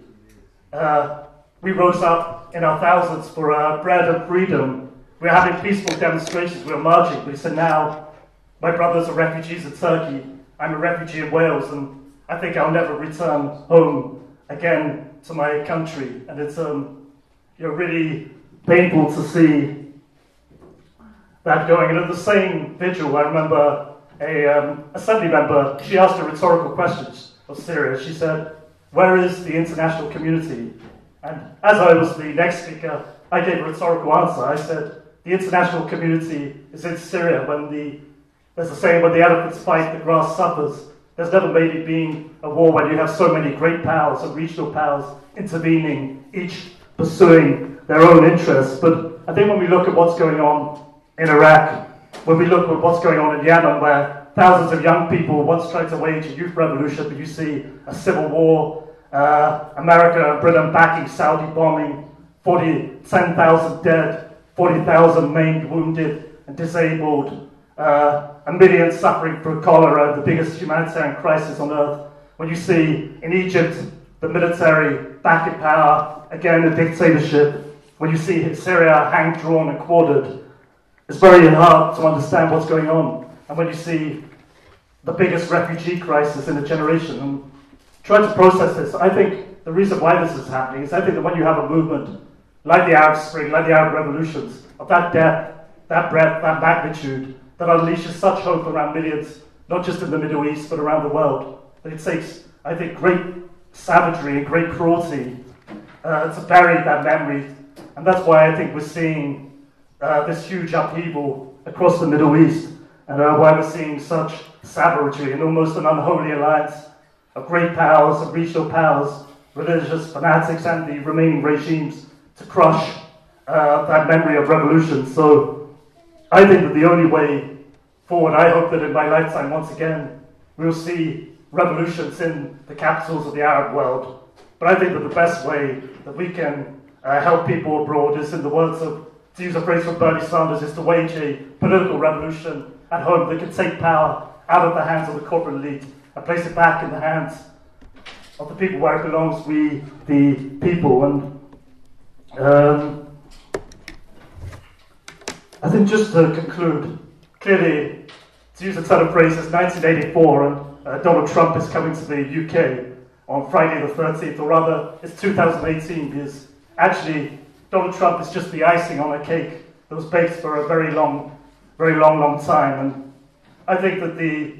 We rose up in our thousands for bread and freedom. We were having peaceful demonstrations, we were marching, but he said, now my brothers are refugees in Turkey, I'm a refugee in Wales, and I think I'll never return home again to my country. And it's you know, really painful to see that going. And at the same vigil, I remember an assembly member, she asked a rhetorical question of Syria. She said, where is the international community? And as I was the next speaker, I gave a rhetorical answer. I said, the international community is in Syria. There's a saying, when the elephants fight, the grass suffers. There's never maybe been a war when you have so many great powers and regional powers intervening, each pursuing their own interests. But I think when we look at what's going on in Iraq, when we look at what's going on in Yemen, where thousands of young people once tried to wage a youth revolution, but you see a civil war, America and Britain backing Saudi bombing, 10,000 dead, 40,000 maimed, wounded, and disabled, a million suffering from cholera, the biggest humanitarian crisis on earth. When you see in Egypt the military back in power, again a dictatorship. When you see Syria hanged, drawn, and quartered, it's very hard to understand what's going on. And when you see the biggest refugee crisis in a generation, and try to process this, I think the reason why this is happening is I think that when you have a movement like the Arab Spring, like the Arab revolutions, of that depth, that breadth, that magnitude, that unleashes such hope around millions, not just in the Middle East, but around the world. That it takes, I think, great savagery and great cruelty to bury that memory. And that's why I think we're seeing this huge upheaval across the Middle East, and why we're seeing such savagery and almost an unholy alliance of great powers, of regional powers, religious fanatics, and the remaining regimes to crush that memory of revolution. So I think that the only way forward, I hope that in my lifetime, once again, we'll see revolutions in the capitals of the Arab world. But I think that the best way that we can help people abroad is, in the words of, to use a phrase from Bernie Sanders, is to wage a political revolution at home that can take power out of the hands of the corporate elite and place it back in the hands of the people where it belongs, we, the people. And I think just to conclude, clearly, to use a ton of phrases, 1984, and Donald Trump is coming to the UK on Friday the 13th, or rather, it's 2018, because actually, Donald Trump is just the icing on a cake that was baked for a very long time. And I think that the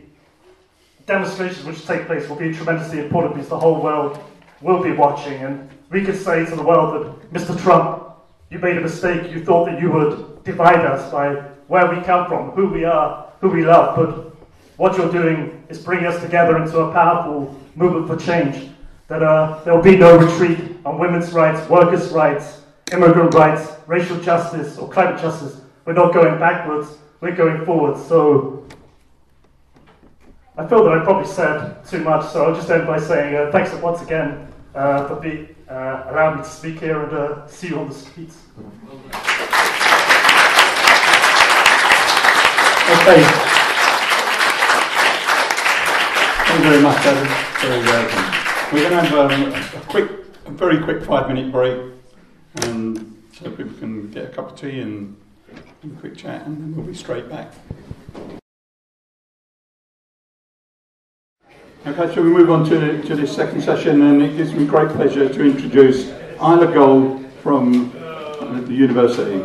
demonstrations which take place will be tremendously important, because the whole world will be watching, and we can say to the world that, Mr. Trump, you made a mistake, you thought that you would divide us by where we come from, who we are, who we love, but what you're doing is bringing us together into a powerful movement for change. That there will be no retreat on women's rights, workers' rights, immigrant rights, racial justice, or climate justice. We're not going backwards, we're going forwards. So I feel that I probably said too much, so I'll just end by saying thanks once again for allowing me to speak here, and see you on the streets. Okay. Thank you very much, Adam. Very welcome. We're going to have a very quick 5-minute break, so people can get a cup of tea and a quick chat, and then we'll be straight back. Okay, so we move on to this second session, and it gives me great pleasure to introduce Ayla Gol from at the university.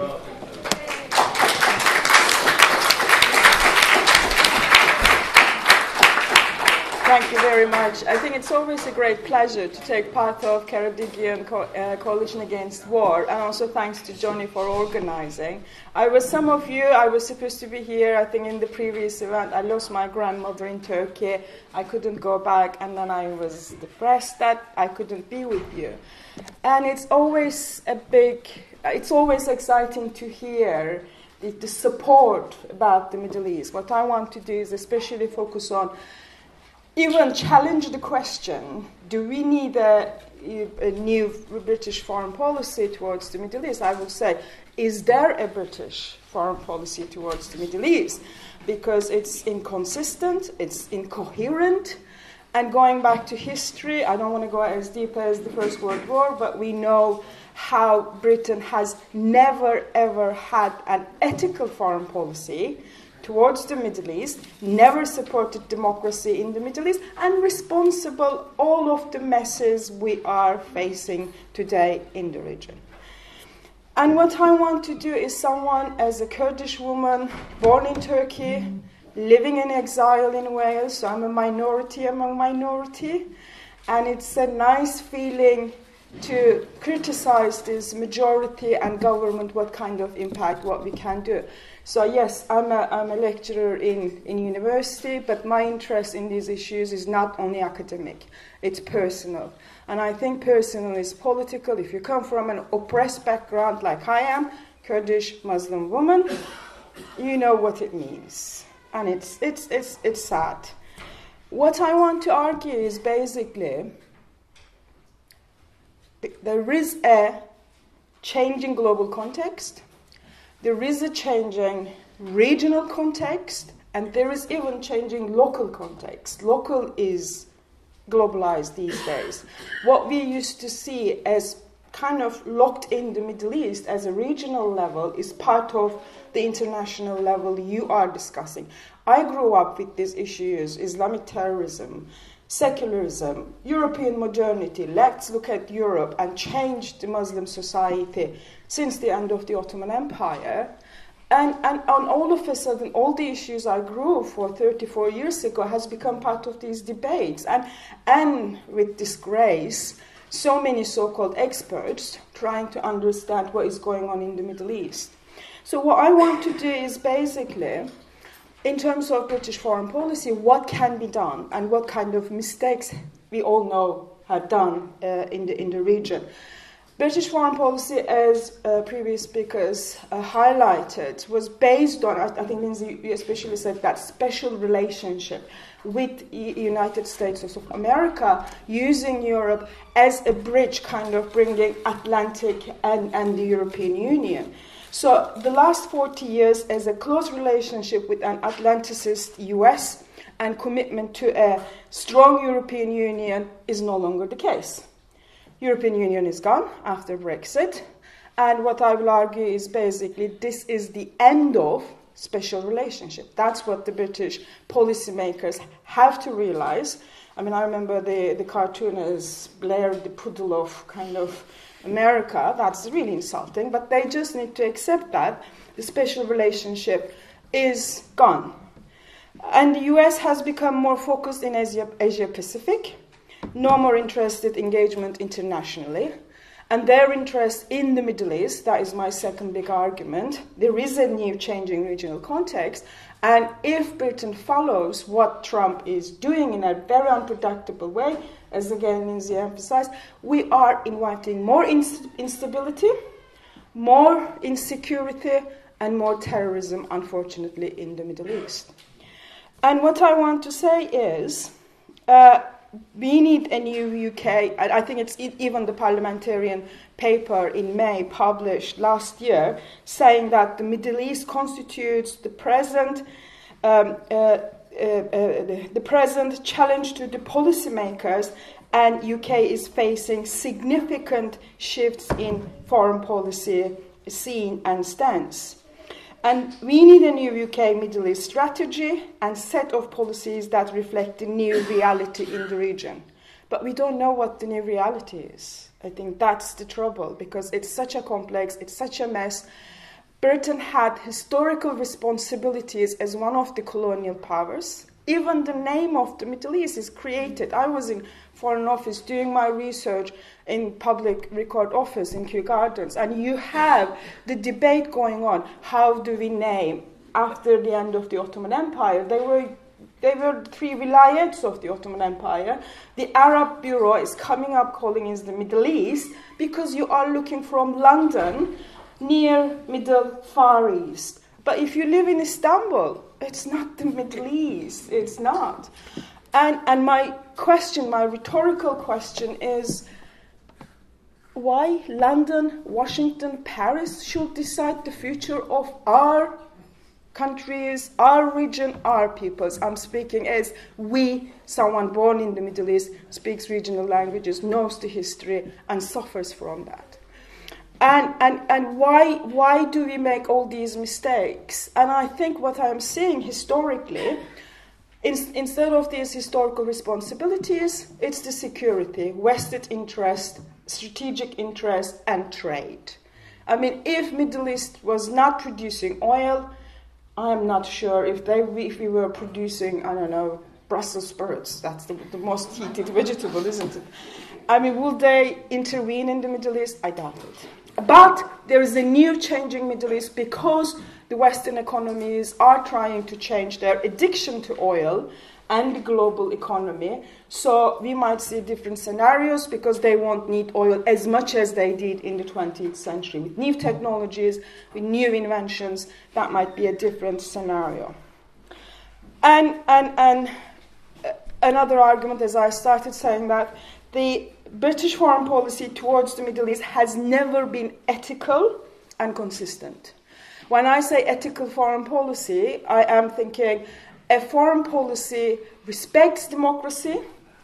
Thank you very much. I think it's always a great pleasure to take part of Ceredigion Coalition Against War, and also thanks to Johnny for organizing. I was supposed to be here, I think, in the previous event. I lost my grandmother in Turkey. I couldn't go back, and then I was depressed that I couldn't be with you. And it's always exciting to hear the support about the Middle East. What I want to do is especially focus on even challenge the question, do we need a new British foreign policy towards the Middle East? I would say, is there a British foreign policy towards the Middle East? Because it's inconsistent, it's incoherent, and going back to history, I don't want to go as deep as the First World War, but we know how Britain has never ever had an ethical foreign policy towards the Middle East, never supported democracy in the Middle East, and responsible all of the messes we are facing today in the region. And what I want to do is someone as a Kurdish woman, born in Turkey, living in exile in Wales, so I'm a minority among minority, and it's a nice feeling to criticize this majority and government, what kind of impact, what we can do. So yes, I'm a lecturer in university, but my interest in these issues is not only academic, it's personal. And I think personal is political. If you come from an oppressed background like I am, Kurdish Muslim woman, you know what it means. And it's sad. What I want to argue is basically there is a changing global context. There is a changing regional context, and there is even changing local context. Local is globalized these days. What we used to see as kind of locked in the Middle East as a regional level is part of the international level you are discussing. I grew up with these issues, Islamic terrorism, secularism, European modernity. Let's look at Europe and change the Muslim society since the end of the Ottoman Empire. And all of a sudden, all the issues I grew for 34 years ago has become part of these debates. And with disgrace, so many so-called experts trying to understand what is going on in the Middle East. So what I want to do is basically, in terms of British foreign policy, what can be done and what kind of mistakes we all know have done in the region. British foreign policy, as previous speakers highlighted, was based on, I think Lindsey, you especially said that, special relationship with the United States of America, using Europe as a bridge, kind of bringing Atlantic and the European Union. So the last 40 years as a close relationship with an Atlanticist US and commitment to a strong European Union is no longer the case. European Union is gone after Brexit, and what I will argue is basically this is the end of special relationship. That's what the British policymakers have to realize. I mean, I remember the cartoon as Blair the Poodle of kind of America. That's really insulting, but they just need to accept that the special relationship is gone. And the US has become more focused in Asia Pacific, no more interested engagement internationally, and their interest in the Middle East, that is my second big argument. There is a new changing regional context, and if Britain follows what Trump is doing in a very unpredictable way, as again Lindsey emphasized, we are inviting more instability, more insecurity, and more terrorism, unfortunately, in the Middle East. And what I want to say is, we need a new UK. I think it's even the parliamentarian paper in May published last year saying that the Middle East constitutes the present challenge to the policymakers, and UK is facing significant shifts in foreign policy scene and stance. And we need a new UK Middle East strategy and set of policies that reflect the new reality in the region. But we don't know what the new reality is. I think that's the trouble, because it's such a complex, it's such a mess. Britain had historical responsibilities as one of the colonial powers. Even the name of the Middle East is created. I was in Foreign Office doing my research in Public Record Office in Kew Gardens, and you have the debate going on. How do we name? After the end of the Ottoman Empire, they were three vilayets of the Ottoman Empire. The Arab Bureau is coming up calling it the Middle East, because you are looking from London, near Middle Far East. But if you live in Istanbul, it's not the Middle East, it's not. And my question, my rhetorical question is, why London, Washington, Paris should decide the future of our countries, our region, our peoples? I'm speaking as we, someone born in the Middle East, speaks regional languages, knows the history, and suffers from that. And why do we make all these mistakes? And I think what I'm seeing historically, instead of these historical responsibilities, it's the security, vested interest, strategic interest, and trade. I mean, if Middle East was not producing oil, I'm not sure if we were producing, I don't know, Brussels sprouts. That's the most heated vegetable, isn't it? I mean, will they intervene in the Middle East? I doubt it. But there is a new changing Middle East, because the Western economies are trying to change their addiction to oil and the global economy. So we might see different scenarios, because they won't need oil as much as they did in the 20th century. With new technologies, with new inventions, that might be a different scenario. And another argument, as I started saying, that the British foreign policy towards the Middle East has never been ethical and consistent. When I say ethical foreign policy, I am thinking a foreign policy respects democracy,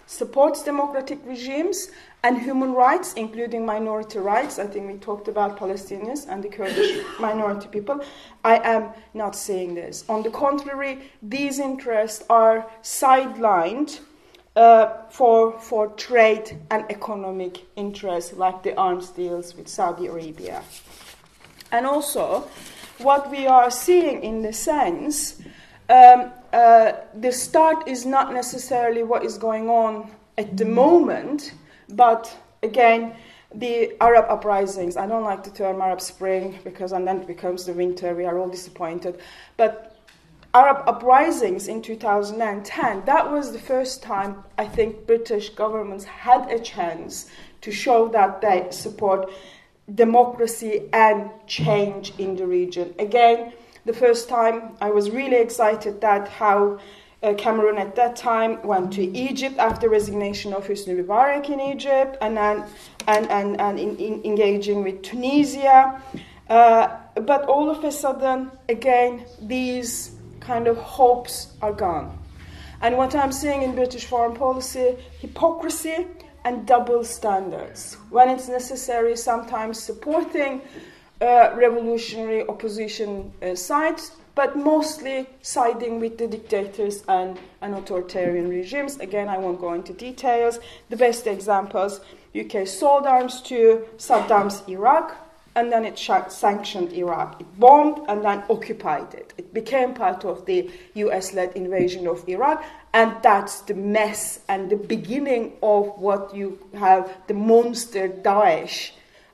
supports democratic regimes and human rights, including minority rights. I think we talked about Palestinians and the Kurdish minority people. I am not saying this. On the contrary, these interests are sidelined for trade and economic interests, like the arms deals with Saudi Arabia. And also, what we are seeing in the sense, the start is not necessarily what is going on at the moment, but again, the Arab uprisings. I don't like the term Arab Spring, because and then it becomes the winter, we are all disappointed. But Arab uprisings in 2010, that was the first time I think British governments had a chance to show that they support democracy and change in the region. Again, the first time I was really excited that how Cameron at that time went to Egypt after resignation of Hosni Mubarak in Egypt, and then and engaging with Tunisia. But all of a sudden, again, these kind of hopes are gone. And what I'm seeing in British foreign policy, hypocrisy and double standards. When it's necessary, sometimes supporting revolutionary opposition sides, but mostly siding with the dictators and authoritarian regimes. Again, I won't go into details. The best examples, UK sold arms to Saddam's Iraq, and then it sanctioned Iraq. It bombed and then occupied it. It became part of the US-led invasion of Iraq, and that's the mess and the beginning of what you have, the monster Daesh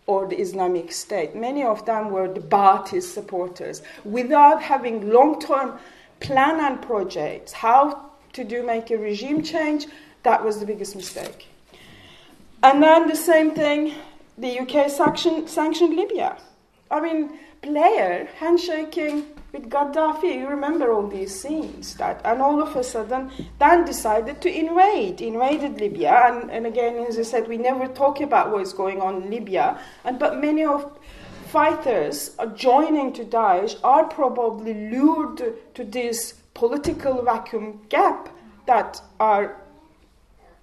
or the Islamic State. Many of them were the Ba'athist supporters. Without having long-term plan and projects, how to make a regime change, that was the biggest mistake. And then the same thing, the UK sanctioned Libya. I mean, Blair handshaking with Gaddafi, you remember all these scenes, and all of a sudden, then decided to invaded Libya, and again, as I said, we never talk about what is going on in Libya, but many of fighters joining to Daesh are probably lured to this political vacuum gap that are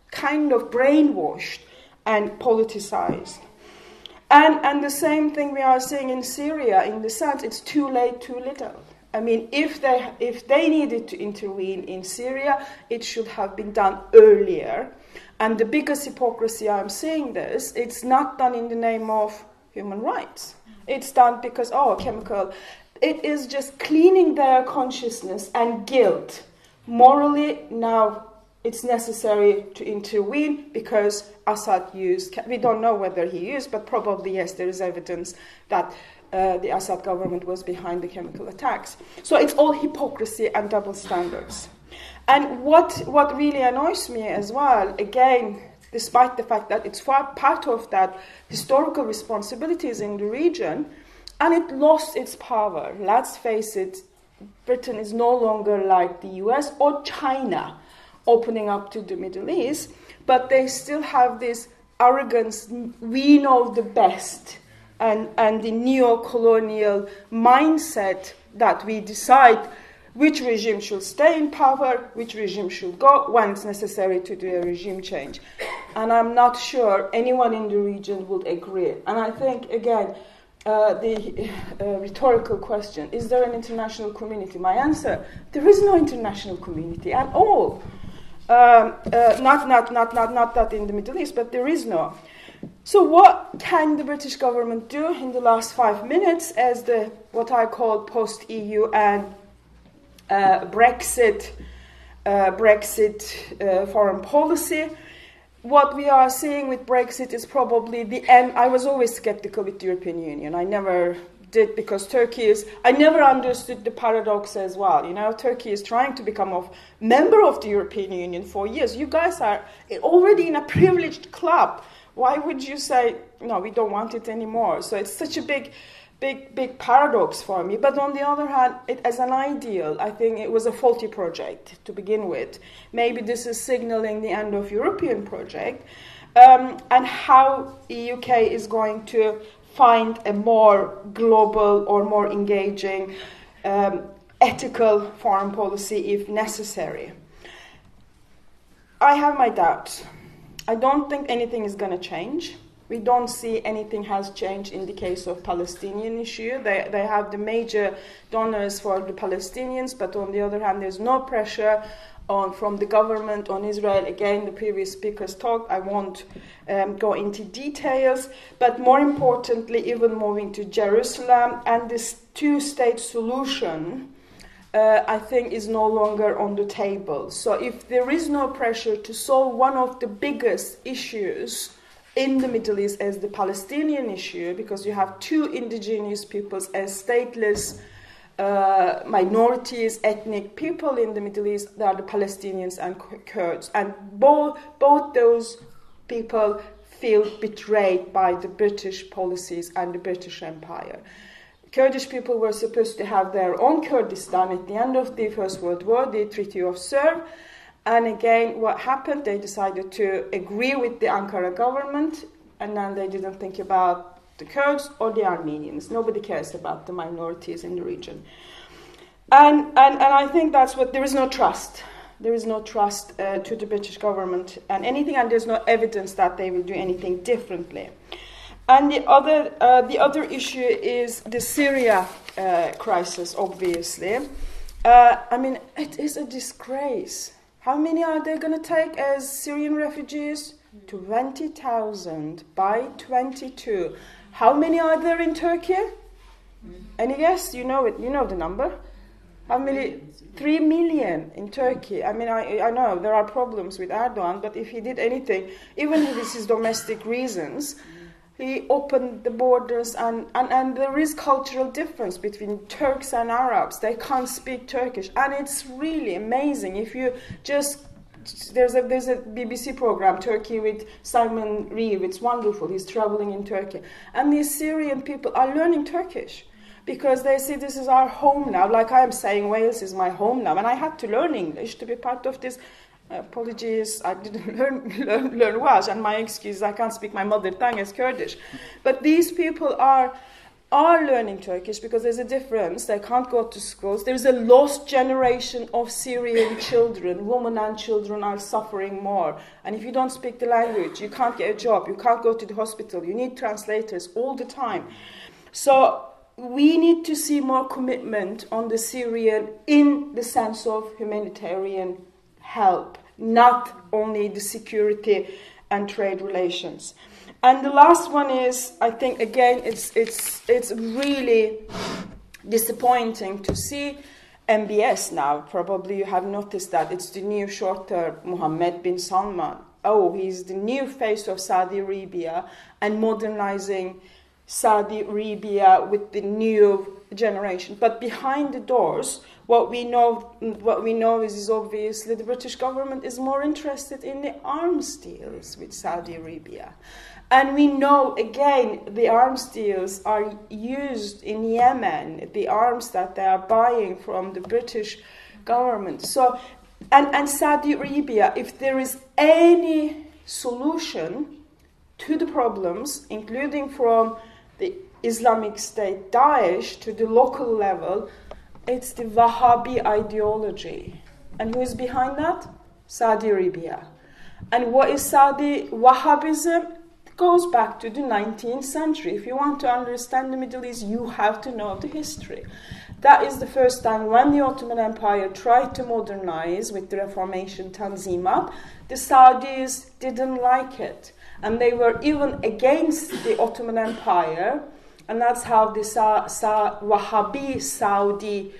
kind of brainwashed and politicized. And the same thing we are seeing in Syria, in the sense it's too late, too little. I mean, if they needed to intervene in Syria, it should have been done earlier. And the biggest hypocrisy I'm seeing this, it's not done in the name of human rights. It's done because, oh, chemical. It is just cleaning their consciousness and guilt. Morally, now it's necessary to intervene because Assad used, we don't know whether he used, but probably yes, there is evidence that the Assad government was behind the chemical attacks. So it's all hypocrisy and double standards. And what really annoys me as well, again, despite the fact that it's part of that historical responsibilities in the region, and it lost its power. Let's face it, Britain is no longer like the US or China opening up to the Middle East, but they still have this arrogance, we know the best, and the neo-colonial mindset that we decide which regime should stay in power, which regime should go, when it's necessary to do a regime change. And I'm not sure anyone in the region would agree. And I think, again, the rhetorical question, is there an international community? My answer, there is no international community at all. Not that in the Middle East, but there is no. So what can the British government do in the last 5 minutes as the, what I call post-EU and Brexit foreign policy? What we are seeing with Brexit is probably the end. I was always skeptical with the European Union. I never did because Turkey is, I never understood the paradox as well. You know, Turkey is trying to become a member of the European Union for years. You guys are already in a privileged club. Why would you say, no, we don't want it anymore? So it's such a big paradox for me. But on the other hand, it, as an ideal, I think it was a faulty project to begin with. Maybe this is signaling the end of European project and how the UK is going to find a more global or more engaging ethical foreign policy if necessary. I have my doubts. I don't think anything is going to change. We don't see anything has changed in the case of Palestinian issue. They have the major donors for the Palestinians, but on the other hand, there's no pressure from the government on Israel. Again, the previous speakers talked. I won't go into details. But more importantly, even moving to Jerusalem and this two-state solution, I think, is no longer on the table. So if there is no pressure to solve one of the biggest issues in the Middle East as the Palestinian issue, because you have two indigenous peoples as stateless minorities, ethnic people in the Middle East, they are the Palestinians and Kurds. And both those people feel betrayed by the British policies and the British Empire. Kurdish people were supposed to have their own Kurdistan at the end of the First World War, the Treaty of Sevres. And again, what happened, they decided to agree with the Ankara government, and then they didn't think about the Kurds or the Armenians. Nobody cares about the minorities in the region. And I think that's what, there is no trust. There is no trust to the British government and anything, and there's no evidence that they will do anything differently. And the other issue is the Syria crisis, obviously. I mean, it is a disgrace. How many are they going to take as Syrian refugees? 20,000 by 2022. How many are there in Turkey? Any guess? You know it. You know the number. How many? 3 million in Turkey. I mean, I know there are problems with Erdogan, but if he did anything, even if it's his domestic reasons, he opened the borders, and there is cultural difference between Turks and Arabs. They can't speak Turkish, and it's really amazing. If you just, there's a BBC program, Turkey with Simon Reeve. It's wonderful. He's traveling in Turkey, and these Syrian people are learning Turkish because they see this is our home now. Like I am saying, Wales is my home now, and I had to learn English to be part of this. Apologies, I didn't learn Welsh, and my excuse is I can't speak my mother tongue as Kurdish. But these people are learning Turkish because there's a difference. They can't go to schools. There's a lost generation of Syrian children. Women and children are suffering more. And if you don't speak the language, you can't get a job. You can't go to the hospital. You need translators all the time. So we need to see more commitment on the Syrian in the sense of humanitarian help not only the security and trade relations. And the last one is, I think, again, it's really disappointing to see MBS now. Probably you have noticed that. It's the new short-term Mohammed bin Salman. Oh, he's the new face of Saudi Arabia and modernizing Saudi Arabia with the new generation. But behind the doors, what we know is obviously the British government is more interested in the arms deals with Saudi Arabia. And we know, again, the arms deals are used in Yemen, the arms that they are buying from the British government. So, and Saudi Arabia, if there is any solution to the problems, including from the Islamic State, Daesh, to the local level, it's the Wahhabi ideology. And who is behind that? Saudi Arabia. And what is Saudi Wahhabism? Goes back to the 19th century. If you want to understand the Middle East, you have to know the history. That is the first time when the Ottoman Empire tried to modernize with the Reformation Tanzimat, the Saudis didn't like it. And they were even against the Ottoman Empire. And that's how the Wahhabi Saudi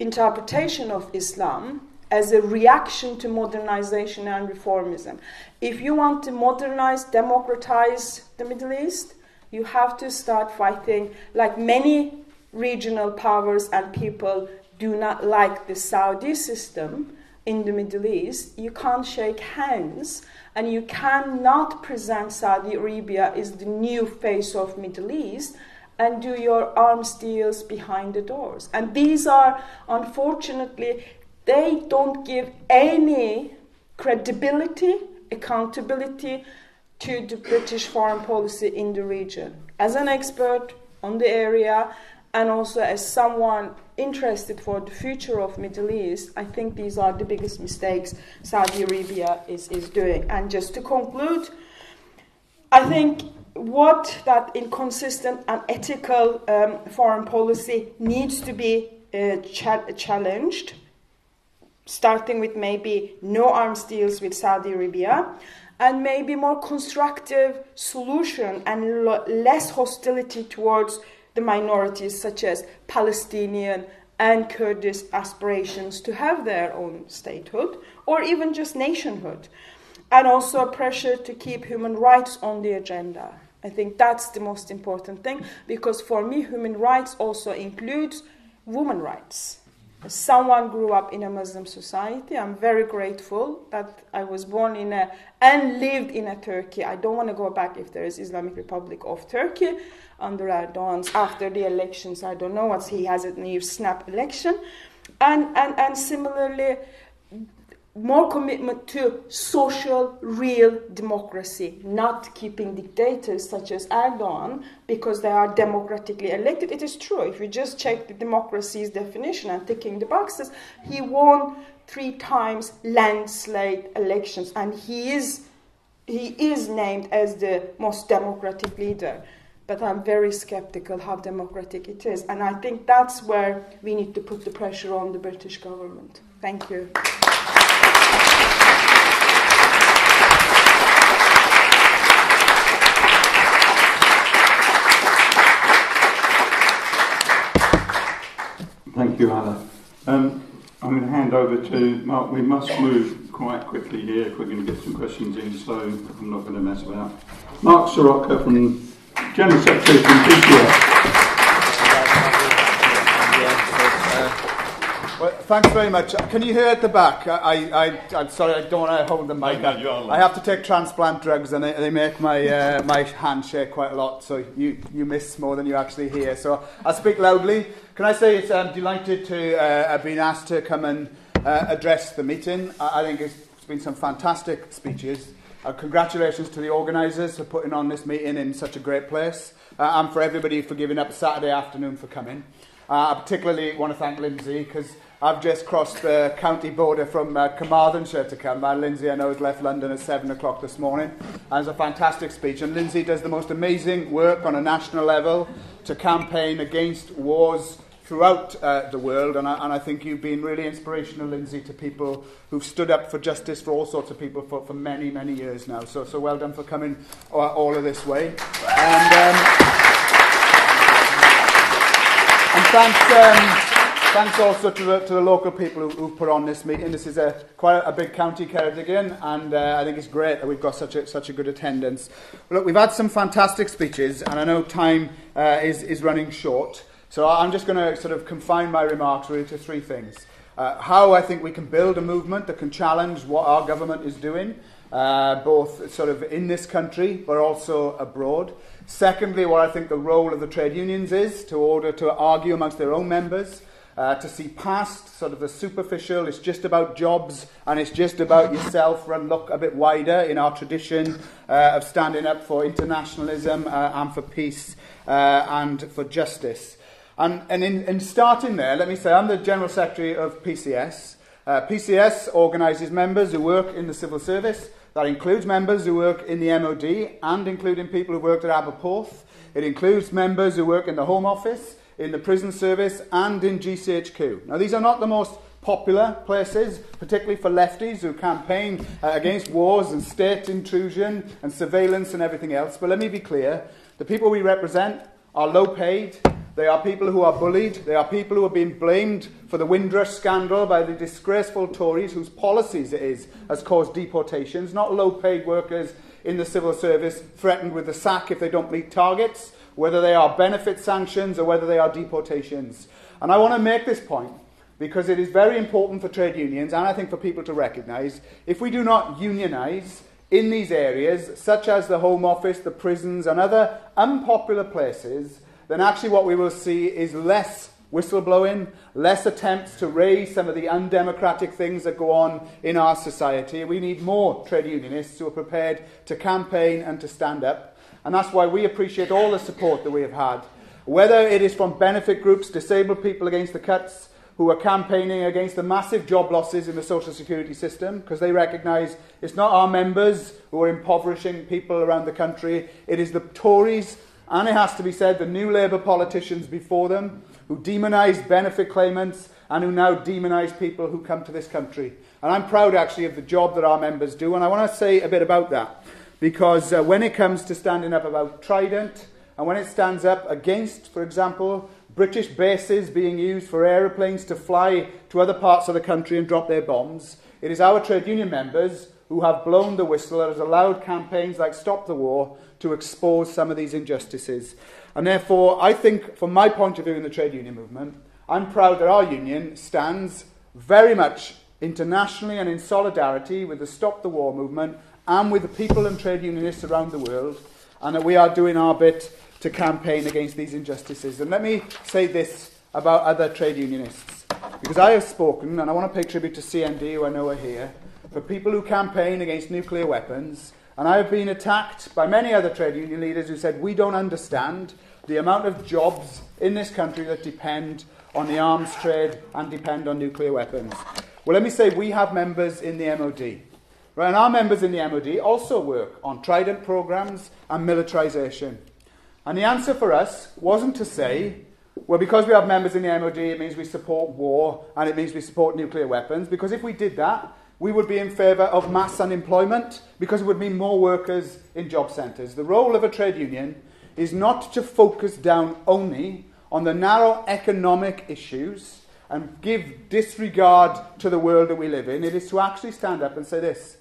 interpretation of Islam as a reaction to modernization and reformism. If you want to modernize, democratize the Middle East, you have to start fighting, like many regional powers and people do not like the Saudi system in the Middle East. You can't shake hands, and you cannot present Saudi Arabia as the new face of Middle East and do your arms deals behind the doors. And these are, unfortunately, they don't give any credibility, accountability to the British foreign policy in the region. As an expert on the area and also as someone interested for the future of Middle East, I think these are the biggest mistakes Saudi Arabia is doing. And just to conclude, I think what that inconsistent and ethical foreign policy needs to be challenged, starting with maybe no arms deals with Saudi Arabia, and maybe more constructive solution and less hostility towards the minorities such as Palestinian and Kurdish aspirations to have their own statehood or even just nationhood, and also a pressure to keep human rights on the agenda. I think that's the most important thing, because for me human rights also includes women rights. As someone grew up in a Muslim society, I'm very grateful that I was born in and lived in a Turkey. I don't want to go back if there is Islamic Republic of Turkey under Erdogan's, after the elections. I don't know what he has at new snap election. And similarly, more commitment to social, real democracy, not keeping dictators such as Erdogan because they are democratically elected. It is true. If you just check the democracy's definition and ticking the boxes, he won 3 times landslide elections, and he is named as the most democratic leader. But I'm very skeptical how democratic it is. And I think that's where we need to put the pressure on the British government. Thank you. Thank you, Ayla. I'm going to hand over to Mark. We must move quite quickly here if we're going to get some questions in, so I'm not going to mess about. Mark Serwotka, from General Secretary from PCS. Well, thanks very much. Can you hear at the back? I'm sorry, I don't want to hold the mic. I have to take transplant drugs, and they make my my hand shake quite a lot, so you miss more than you actually hear. So I'll speak loudly. Can I say I'm delighted to have been asked to come and address the meeting. I think it's been some fantastic speeches. Congratulations to the organisers for putting on this meeting in such a great place, and for everybody for giving up a Saturday afternoon for coming. I particularly want to thank Lindsey, because I've just crossed the county border from Carmarthenshire to come. Lindsey, I know, has left London at 7 o'clock this morning. It was a fantastic speech, and Lindsey does the most amazing work on a national level to campaign against wars throughout the world, and I think you've been really inspirational, Lindsey, to people who've stood up for justice for all sorts of people for many, many years now. So well done for coming all of this way. And thanks also to the local people who put on this meeting. This is quite a big county, Ceredigion, and I think it's great that we've got such a good attendance. Look, we've had some fantastic speeches, and I know time is running short, so I'm just going to sort of confine my remarks really to three things. How I think we can build a movement that can challenge what our government is doing, both sort of in this country but also abroad. Secondly, what I think the role of the trade unions is to order to argue amongst their own members, to see past sort of the superficial, it's just about jobs and it's just about yourself, and look a bit wider in our tradition of standing up for internationalism and for peace and for justice. And in starting there, let me say I'm the General Secretary of PCS. PCS organises members who work in the civil service. That includes members who work in the MOD and including people who worked at Aberporth. It includes members who work in the Home Office, in the prison service and in GCHQ. Now, these are not the most popular places, particularly for lefties who campaign against wars and state intrusion and surveillance and everything else. But let me be clear, the people we represent are low paid. They are people who are bullied. They are people who are being blamed for the Windrush scandal by the disgraceful Tories whose policies it is has caused deportations, not low-paid workers in the civil service threatened with the sack if they don't meet targets, whether they are benefit sanctions or whether they are deportations. And I want to make this point because it is very important for trade unions and I think for people to recognise if we do not unionise in these areas, such as the Home Office, the prisons and other unpopular places, then actually what we will see is less whistleblowing, less attempts to raise some of the undemocratic things that go on in our society. We need more trade unionists who are prepared to campaign and to stand up. And that's why we appreciate all the support that we have had, whether it is from benefit groups, disabled people against the cuts, who are campaigning against the massive job losses in the social security system because they recognise it's not our members who are impoverishing people around the country, it is the Tories and it has to be said, the new Labour politicians before them who demonised benefit claimants and who now demonise people who come to this country. And I'm proud, actually, of the job that our members do, and I want to say a bit about that. Because when it comes to standing up about Trident, and when it stands up against, for example, British bases being used for aeroplanes to fly to other parts of the country and drop their bombs, it is our trade union members who have blown the whistle that has allowed campaigns like Stop the War to expose some of these injustices. And therefore, I think, from my point of view in the trade union movement, I'm proud that our union stands very much internationally and in solidarity with the Stop the War movement and with the people and trade unionists around the world, and that we are doing our bit to campaign against these injustices. And let me say this about other trade unionists, because I have spoken, and I want to pay tribute to CND, who I know are here, for people who campaign against nuclear weapons, and I have been attacked by many other trade union leaders who said we don't understand the amount of jobs in this country that depend on the arms trade and depend on nuclear weapons. Well, let me say we have members in the MOD. Right, and our members in the MOD also work on Trident programmes and militarisation. And the answer for us wasn't to say, well, because we have members in the MOD, it means we support war and it means we support nuclear weapons, because if we did that, we would be in favour of mass unemployment because it would mean more workers in job centres. The role of a trade union is not to focus down only on the narrow economic issues and give disregard to the world that we live in. It is to actually stand up and say this.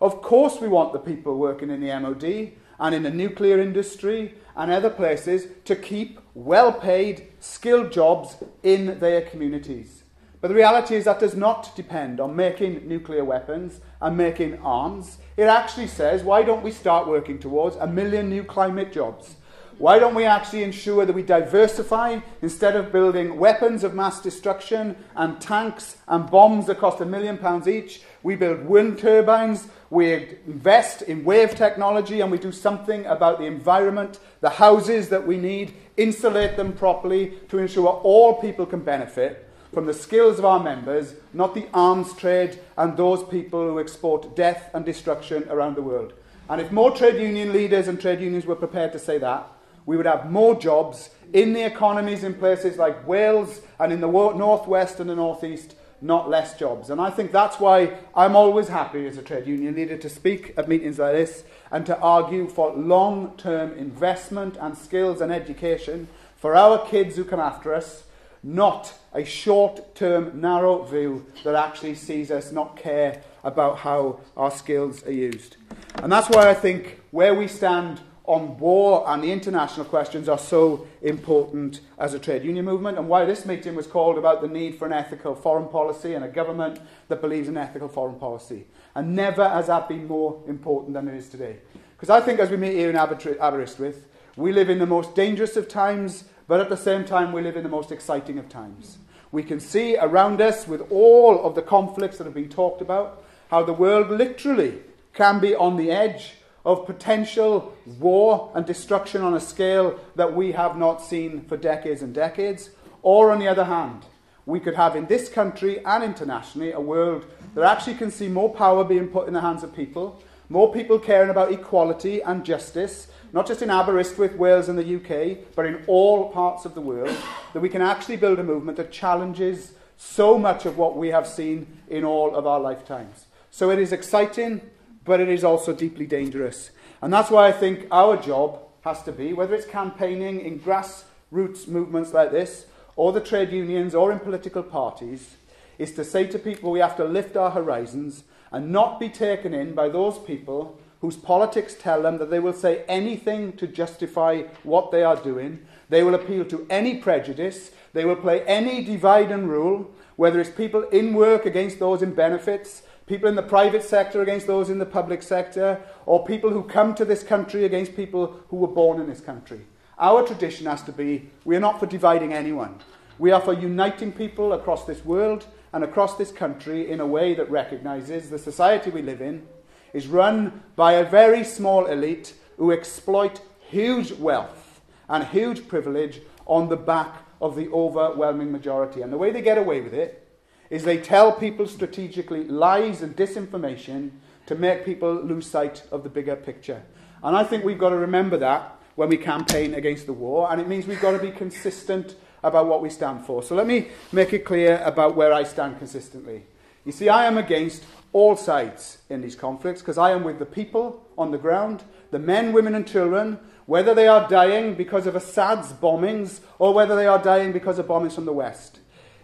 Of course we want the people working in the MOD and in the nuclear industry and other places to keep well-paid, skilled jobs in their communities. But the reality is that does not depend on making nuclear weapons and making arms. It actually says, why don't we start working towards 1 million new climate jobs? Why don't we actually ensure that we diversify instead of building weapons of mass destruction and tanks and bombs that cost £1 million each? We build wind turbines, we invest in wave technology and we do something about the environment, the houses that we need, insulate them properly to ensure all people can benefit from the skills of our members, not the arms trade and those people who export death and destruction around the world. And if more trade union leaders and trade unions were prepared to say that, we would have more jobs in the economies in places like Wales and in the northwest and the northeast, not less jobs. And I think that's why I'm always happy as a trade union leader to speak at meetings like this and to argue for long-term investment and skills and education for our kids who come after us, not a short-term, narrow view that actually sees us not care about how our skills are used. And that's why I think where we stand on war and the international questions are so important as a trade union movement, and why this meeting was called about the need for an ethical foreign policy and a government that believes in ethical foreign policy. And never has that been more important than it is today. Because I think as we meet here in Aberystwyth, we live in the most dangerous of times, but at the same time we live in the most exciting of times. We can see around us, with all of the conflicts that have been talked about, how the world literally can be on the edge of potential war and destruction on a scale that we have not seen for decades and decades. Or on the other hand, we could have in this country and internationally a world that actually can see more power being put in the hands of people, more people caring about equality and justice, not just in Aberystwyth, Wales and the UK, but in all parts of the world, that we can actually build a movement that challenges so much of what we have seen in all of our lifetimes. So it is exciting, but it is also deeply dangerous. And that's why I think our job has to be, whether it's campaigning in grassroots movements like this, or the trade unions, or in political parties, is to say to people we have to lift our horizons and not be taken in by those people whose politics tell them that they will say anything to justify what they are doing. They will appeal to any prejudice. They will play any divide and rule, whether it's people in work against those in benefits, people in the private sector against those in the public sector, or people who come to this country against people who were born in this country. Our tradition has to be, we are not for dividing anyone. We are for uniting people across this world and across this country in a way that recognises the society we live in is run by a very small elite who exploit huge wealth and huge privilege on the back of the overwhelming majority. And the way they get away with it is they tell people strategically lies and disinformation to make people lose sight of the bigger picture. And I think we've got to remember that when we campaign against the war, and it means we've got to be consistent about what we stand for. So let me make it clear about where I stand consistently. You see, I am against all sides in these conflicts because I am with the people on the ground, the men, women and children, whether they are dying because of Assad's bombings or whether they are dying because of bombings from the West.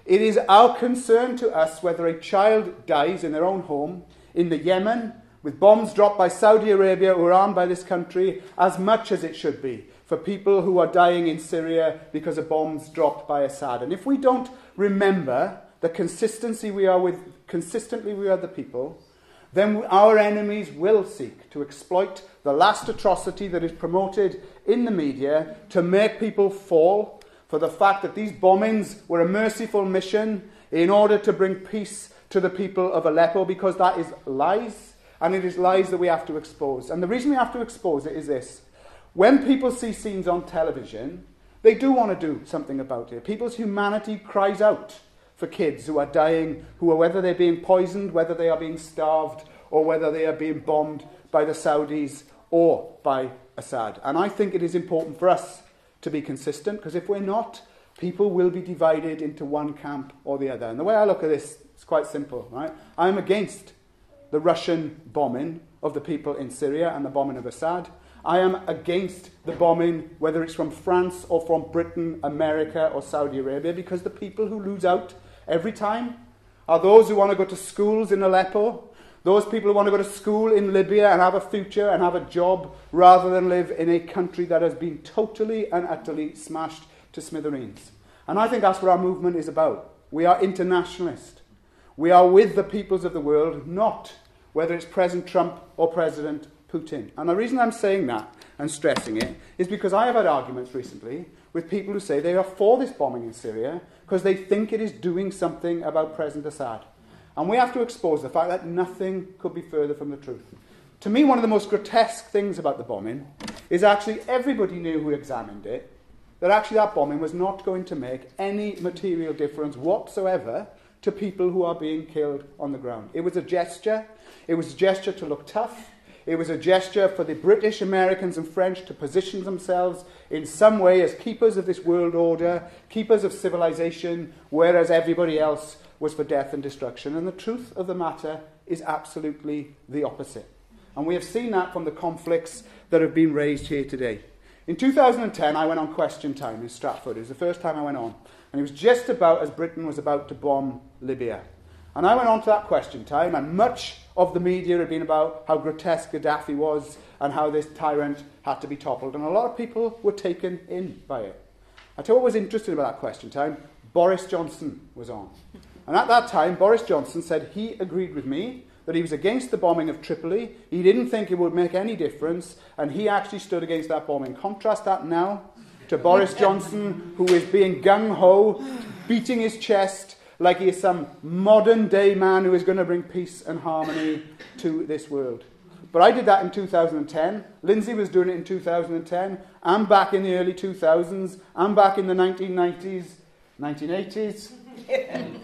It is our concern to us whether a child dies in their own home, in the Yemen, with bombs dropped by Saudi Arabia or armed by this country, as much as it should be for people who are dying in Syria because of bombs dropped by Assad. And if we don't remember the consistency we are with, consistently we are the people, then our enemies will seek to exploit the last atrocity that is promoted in the media to make people fall for the fact that these bombings were a merciful mission in order to bring peace to the people of Aleppo, because that is lies, and it is lies that we have to expose. And the reason we have to expose it is this. When people see scenes on television, they do want to do something about it. People's humanity cries out for kids who are dying, who are, whether they're being poisoned, whether they are being starved, or whether they are being bombed by the Saudis or by Assad. And I think it is important for us to be consistent, because if we're not, people will be divided into one camp or the other. And the way I look at this is quite simple, right? I'm against the Russian bombing of the people in Syria and the bombing of Assad. I am against the bombing, whether it's from France or from Britain, America or Saudi Arabia, because the people who lose out every time are those who want to go to schools in Aleppo, those people who want to go to school in Libya and have a future and have a job, rather than live in a country that has been totally and utterly smashed to smithereens. And I think that's what our movement is about. We are internationalist. We are with the peoples of the world, not whether it's President Trump or President Putin. And the reason I'm saying that and stressing it is because I have had arguments recently with people who say they are for this bombing in Syria because they think it is doing something about President Assad. And we have to expose the fact that nothing could be further from the truth. To me, one of the most grotesque things about the bombing is actually everybody knew who examined it, that actually that bombing was not going to make any material difference whatsoever to people who are being killed on the ground. It was a gesture. It was a gesture to look tough. It was a gesture for the British, Americans and French to position themselves in some way as keepers of this world order, keepers of civilization, whereas everybody else was for death and destruction. And the truth of the matter is absolutely the opposite. And we have seen that from the conflicts that have been raised here today. In 2010, I went on Question Time in Stratford. It was the first time I went on. And it was just about as Britain was about to bomb Libya. And I went on to that Question Time, and much of the media had been about how grotesque Gaddafi was and how this tyrant had to be toppled. And a lot of people were taken in by it. I tell you what was interesting about that Question Time, Boris Johnson was on. And at that time, Boris Johnson said he agreed with me that he was against the bombing of Tripoli, he didn't think it would make any difference, and he actually stood against that bombing. Contrast that now to Boris Johnson, who is being gung-ho, beating his chest like he is some modern-day man who is going to bring peace and harmony to this world. But I did that in 2010, Lindsey was doing it in 2010, I'm back in the early 2000s, I'm back in the 1990s, 1980s,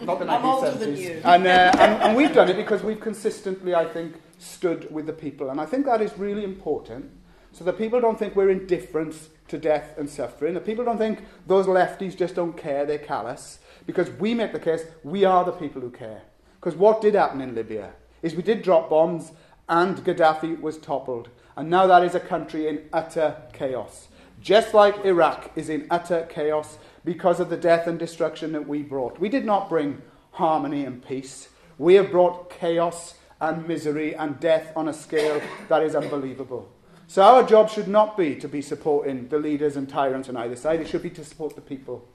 not the 1970s. I'm older than you. And we've done it because we've consistently, I think, stood with the people. And I think that is really important, so that people don't think we're indifferent to death and suffering, that people don't think those lefties just don't care, they're callous, because we make the case we are the people who care. Because what did happen in Libya is we did drop bombs and Gaddafi was toppled. And now that is a country in utter chaos. Just like Iraq is in utter chaos because of the death and destruction that we brought. We did not bring harmony and peace. We have brought chaos and misery and death on a scale that is unbelievable. So our job should not be to be supporting the leaders and tyrants on either side. It should be to support the people.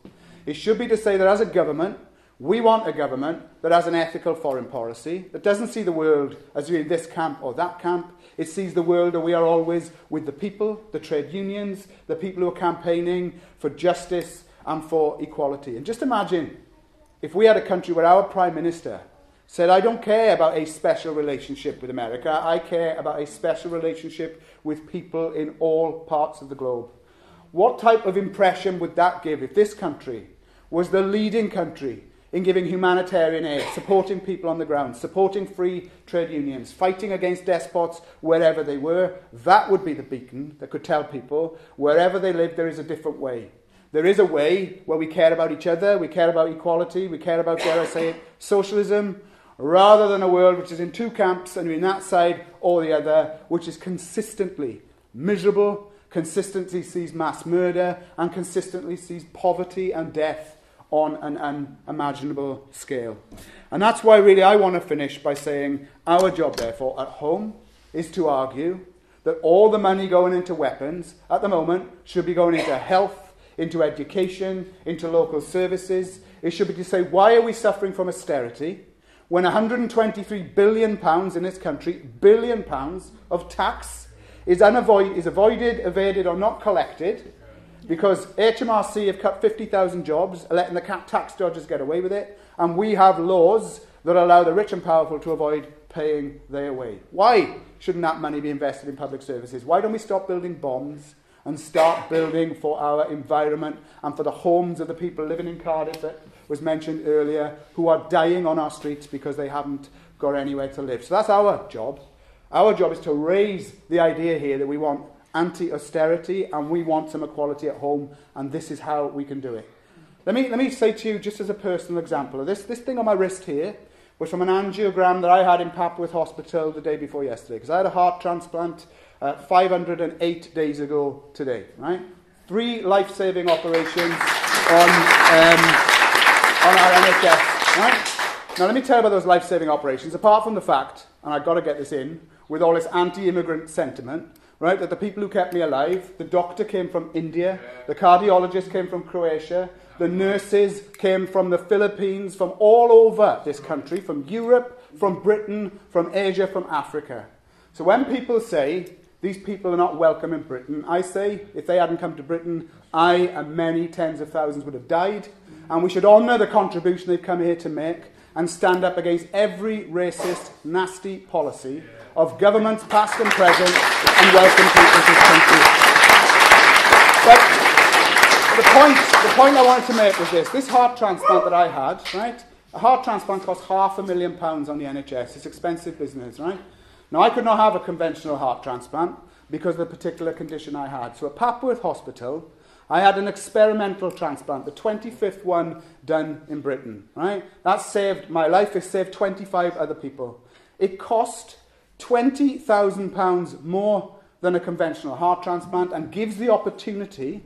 It should be to say that as a government, we want a government that has an ethical foreign policy, that doesn't see the world as in this camp or that camp. It sees the world that we are always with the people, the trade unions, the people who are campaigning for justice and for equality. And just imagine if we had a country where our Prime Minister said, I don't care about a special relationship with America, I care about a special relationship with people in all parts of the globe. What type of impression would that give if this country was the leading country in giving humanitarian aid, supporting people on the ground, supporting free trade unions, fighting against despots wherever they were? That would be the beacon that could tell people wherever they live there is a different way. There is a way where we care about each other, we care about equality, we care about, dare I say it, socialism, rather than a world which is in two camps and in that side or the other, which is consistently miserable, consistently sees mass murder, and consistently sees poverty and death on an unimaginable scale. And that's why really I want to finish by saying our job therefore at home is to argue that all the money going into weapons at the moment should be going into health, into education, into local services. It should be to say, why are we suffering from austerity when £123 billion in this country, £1 billion of tax is avoided, evaded or not collected? Because HMRC have cut 50,000 jobs, letting the tax dodgers get away with it, and we have laws that allow the rich and powerful to avoid paying their way. Why shouldn't that money be invested in public services? Why don't we stop building bombs and start building for our environment and for the homes of the people living in Cardiff that was mentioned earlier, who are dying on our streets because they haven't got anywhere to live? So that's our job. Our job is to raise the idea here that we want anti-austerity and we want some equality at home, and this is how we can do it. Let me say to you, just as a personal example, this thing on my wrist here was from an angiogram that I had in Papworth Hospital the day before yesterday, because I had a heart transplant 508 days ago today, right? 3 life-saving operations on our NHS, right? Now let me tell you about those life-saving operations, apart from the fact, and I've got to get this in, with all this anti-immigrant sentiment, right, that the people who kept me alive, the doctor came from India, the cardiologist came from Croatia, the nurses came from the Philippines, from all over this country, from Europe, from Britain, from Asia, from Africa. So when people say, these people are not welcome in Britain, I say, if they hadn't come to Britain, I and many tens of thousands would have died, and we should honour the contribution they've come here to make, and stand up against every racist, nasty policy of governments past and present and welcome people to this country. But the point I wanted to make was this. This heart transplant that I had, right? A heart transplant costs £500,000 on the NHS. It's expensive business, right? Now, I could not have a conventional heart transplant because of the particular condition I had. So at Papworth Hospital, I had an experimental transplant, the 25th one done in Britain. Right? That saved my life. It saved 25 other people. It cost £20,000 more than a conventional heart transplant and gives the opportunity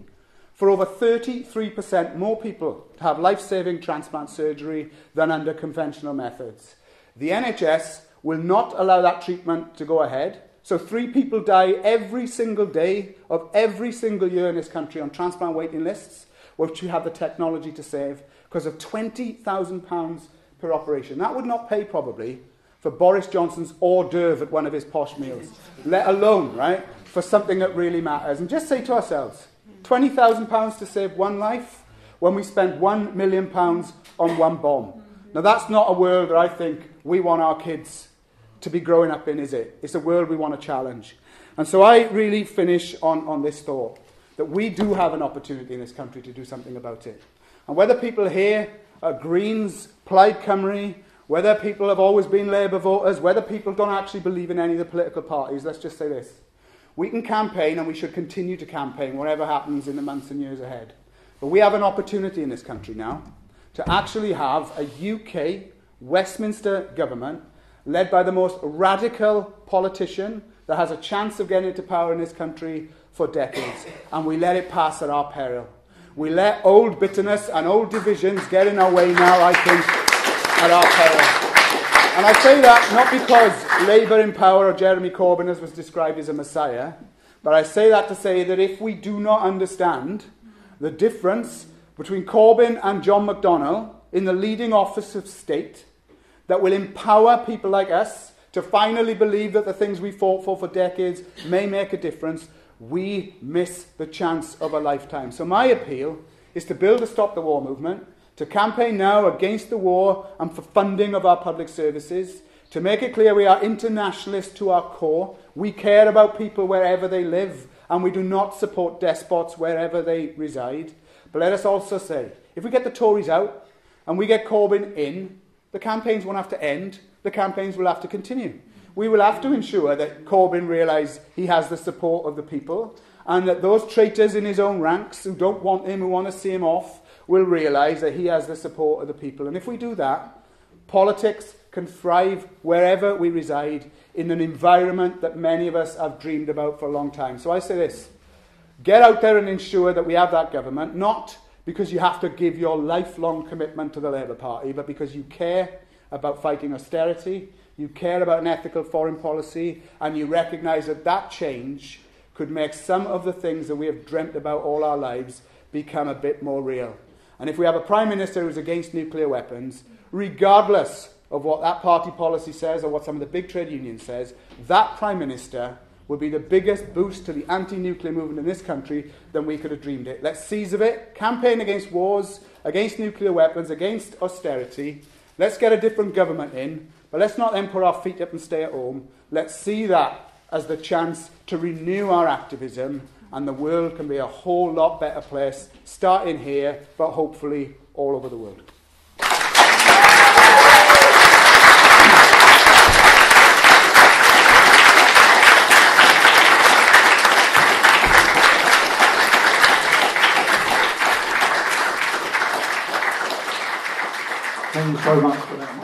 for over 33% more people to have life-saving transplant surgery than under conventional methods. The NHS will not allow that treatment to go ahead, so 3 people die every single day of every single year in this country on transplant waiting lists, which we have the technology to save, because of £20,000 per operation. That would not pay, probably, for Boris Johnson's hors d'oeuvre at one of his posh meals, let alone, right, for something that really matters. And just say to ourselves, £20,000 to save one life when we spend £1 million on one bomb. Now, that's not a world that I think we want our kids to be growing up in, is it? It's a world we want to challenge. And so I really finish on this thought, that we do have an opportunity in this country to do something about it. And whether people here are Greens, Plaid Cymru, whether people have always been Labour voters, whether people don't actually believe in any of the political parties, let's just say this. We can campaign, and we should continue to campaign, whatever happens in the months and years ahead. But we have an opportunity in this country now to actually have a UK Westminster government led by the most radical politician that has a chance of getting into power in this country for decades. And we let it pass at our peril. We let old bitterness and old divisions get in our way now, I think, at our peril. And I say that not because Labour in power or Jeremy Corbyn, as was described, as a messiah, but I say that to say that if we do not understand the difference between Corbyn and John McDonnell in the leading office of state that will empower people like us to finally believe that the things we fought for decades may make a difference, we miss the chance of a lifetime. So my appeal is to build a Stop the War movement, to campaign now against the war and for funding of our public services, to make it clear we are internationalists to our core. We care about people wherever they live, and we do not support despots wherever they reside. But let us also say, if we get the Tories out and we get Corbyn in, the campaigns won't have to end, the campaigns will have to continue. We will have to ensure that Corbyn realises he has the support of the people, and that those traitors in his own ranks who don't want him, who want to see him off, will realise that he has the support of the people. And if we do that, politics can thrive wherever we reside in an environment that many of us have dreamed about for a long time. So I say this, get out there and ensure that we have that government, not because you have to give your lifelong commitment to the Labour Party, but because you care about fighting austerity, you care about an ethical foreign policy, and you recognise that that change could make some of the things that we have dreamt about all our lives become a bit more real. And if we have a Prime Minister who's against nuclear weapons, regardless of what that party policy says or what some of the big trade unions says, that Prime Minister will be the biggest boost to the anti-nuclear movement in this country than we could have dreamed it. Let's seize of it, campaign against wars, against nuclear weapons, against austerity. Let's get a different government in, but let's not then put our feet up and stay at home. Let's see that as the chance to renew our activism, and the world can be a whole lot better place, starting here, but hopefully all over the world. Thank you so much for that.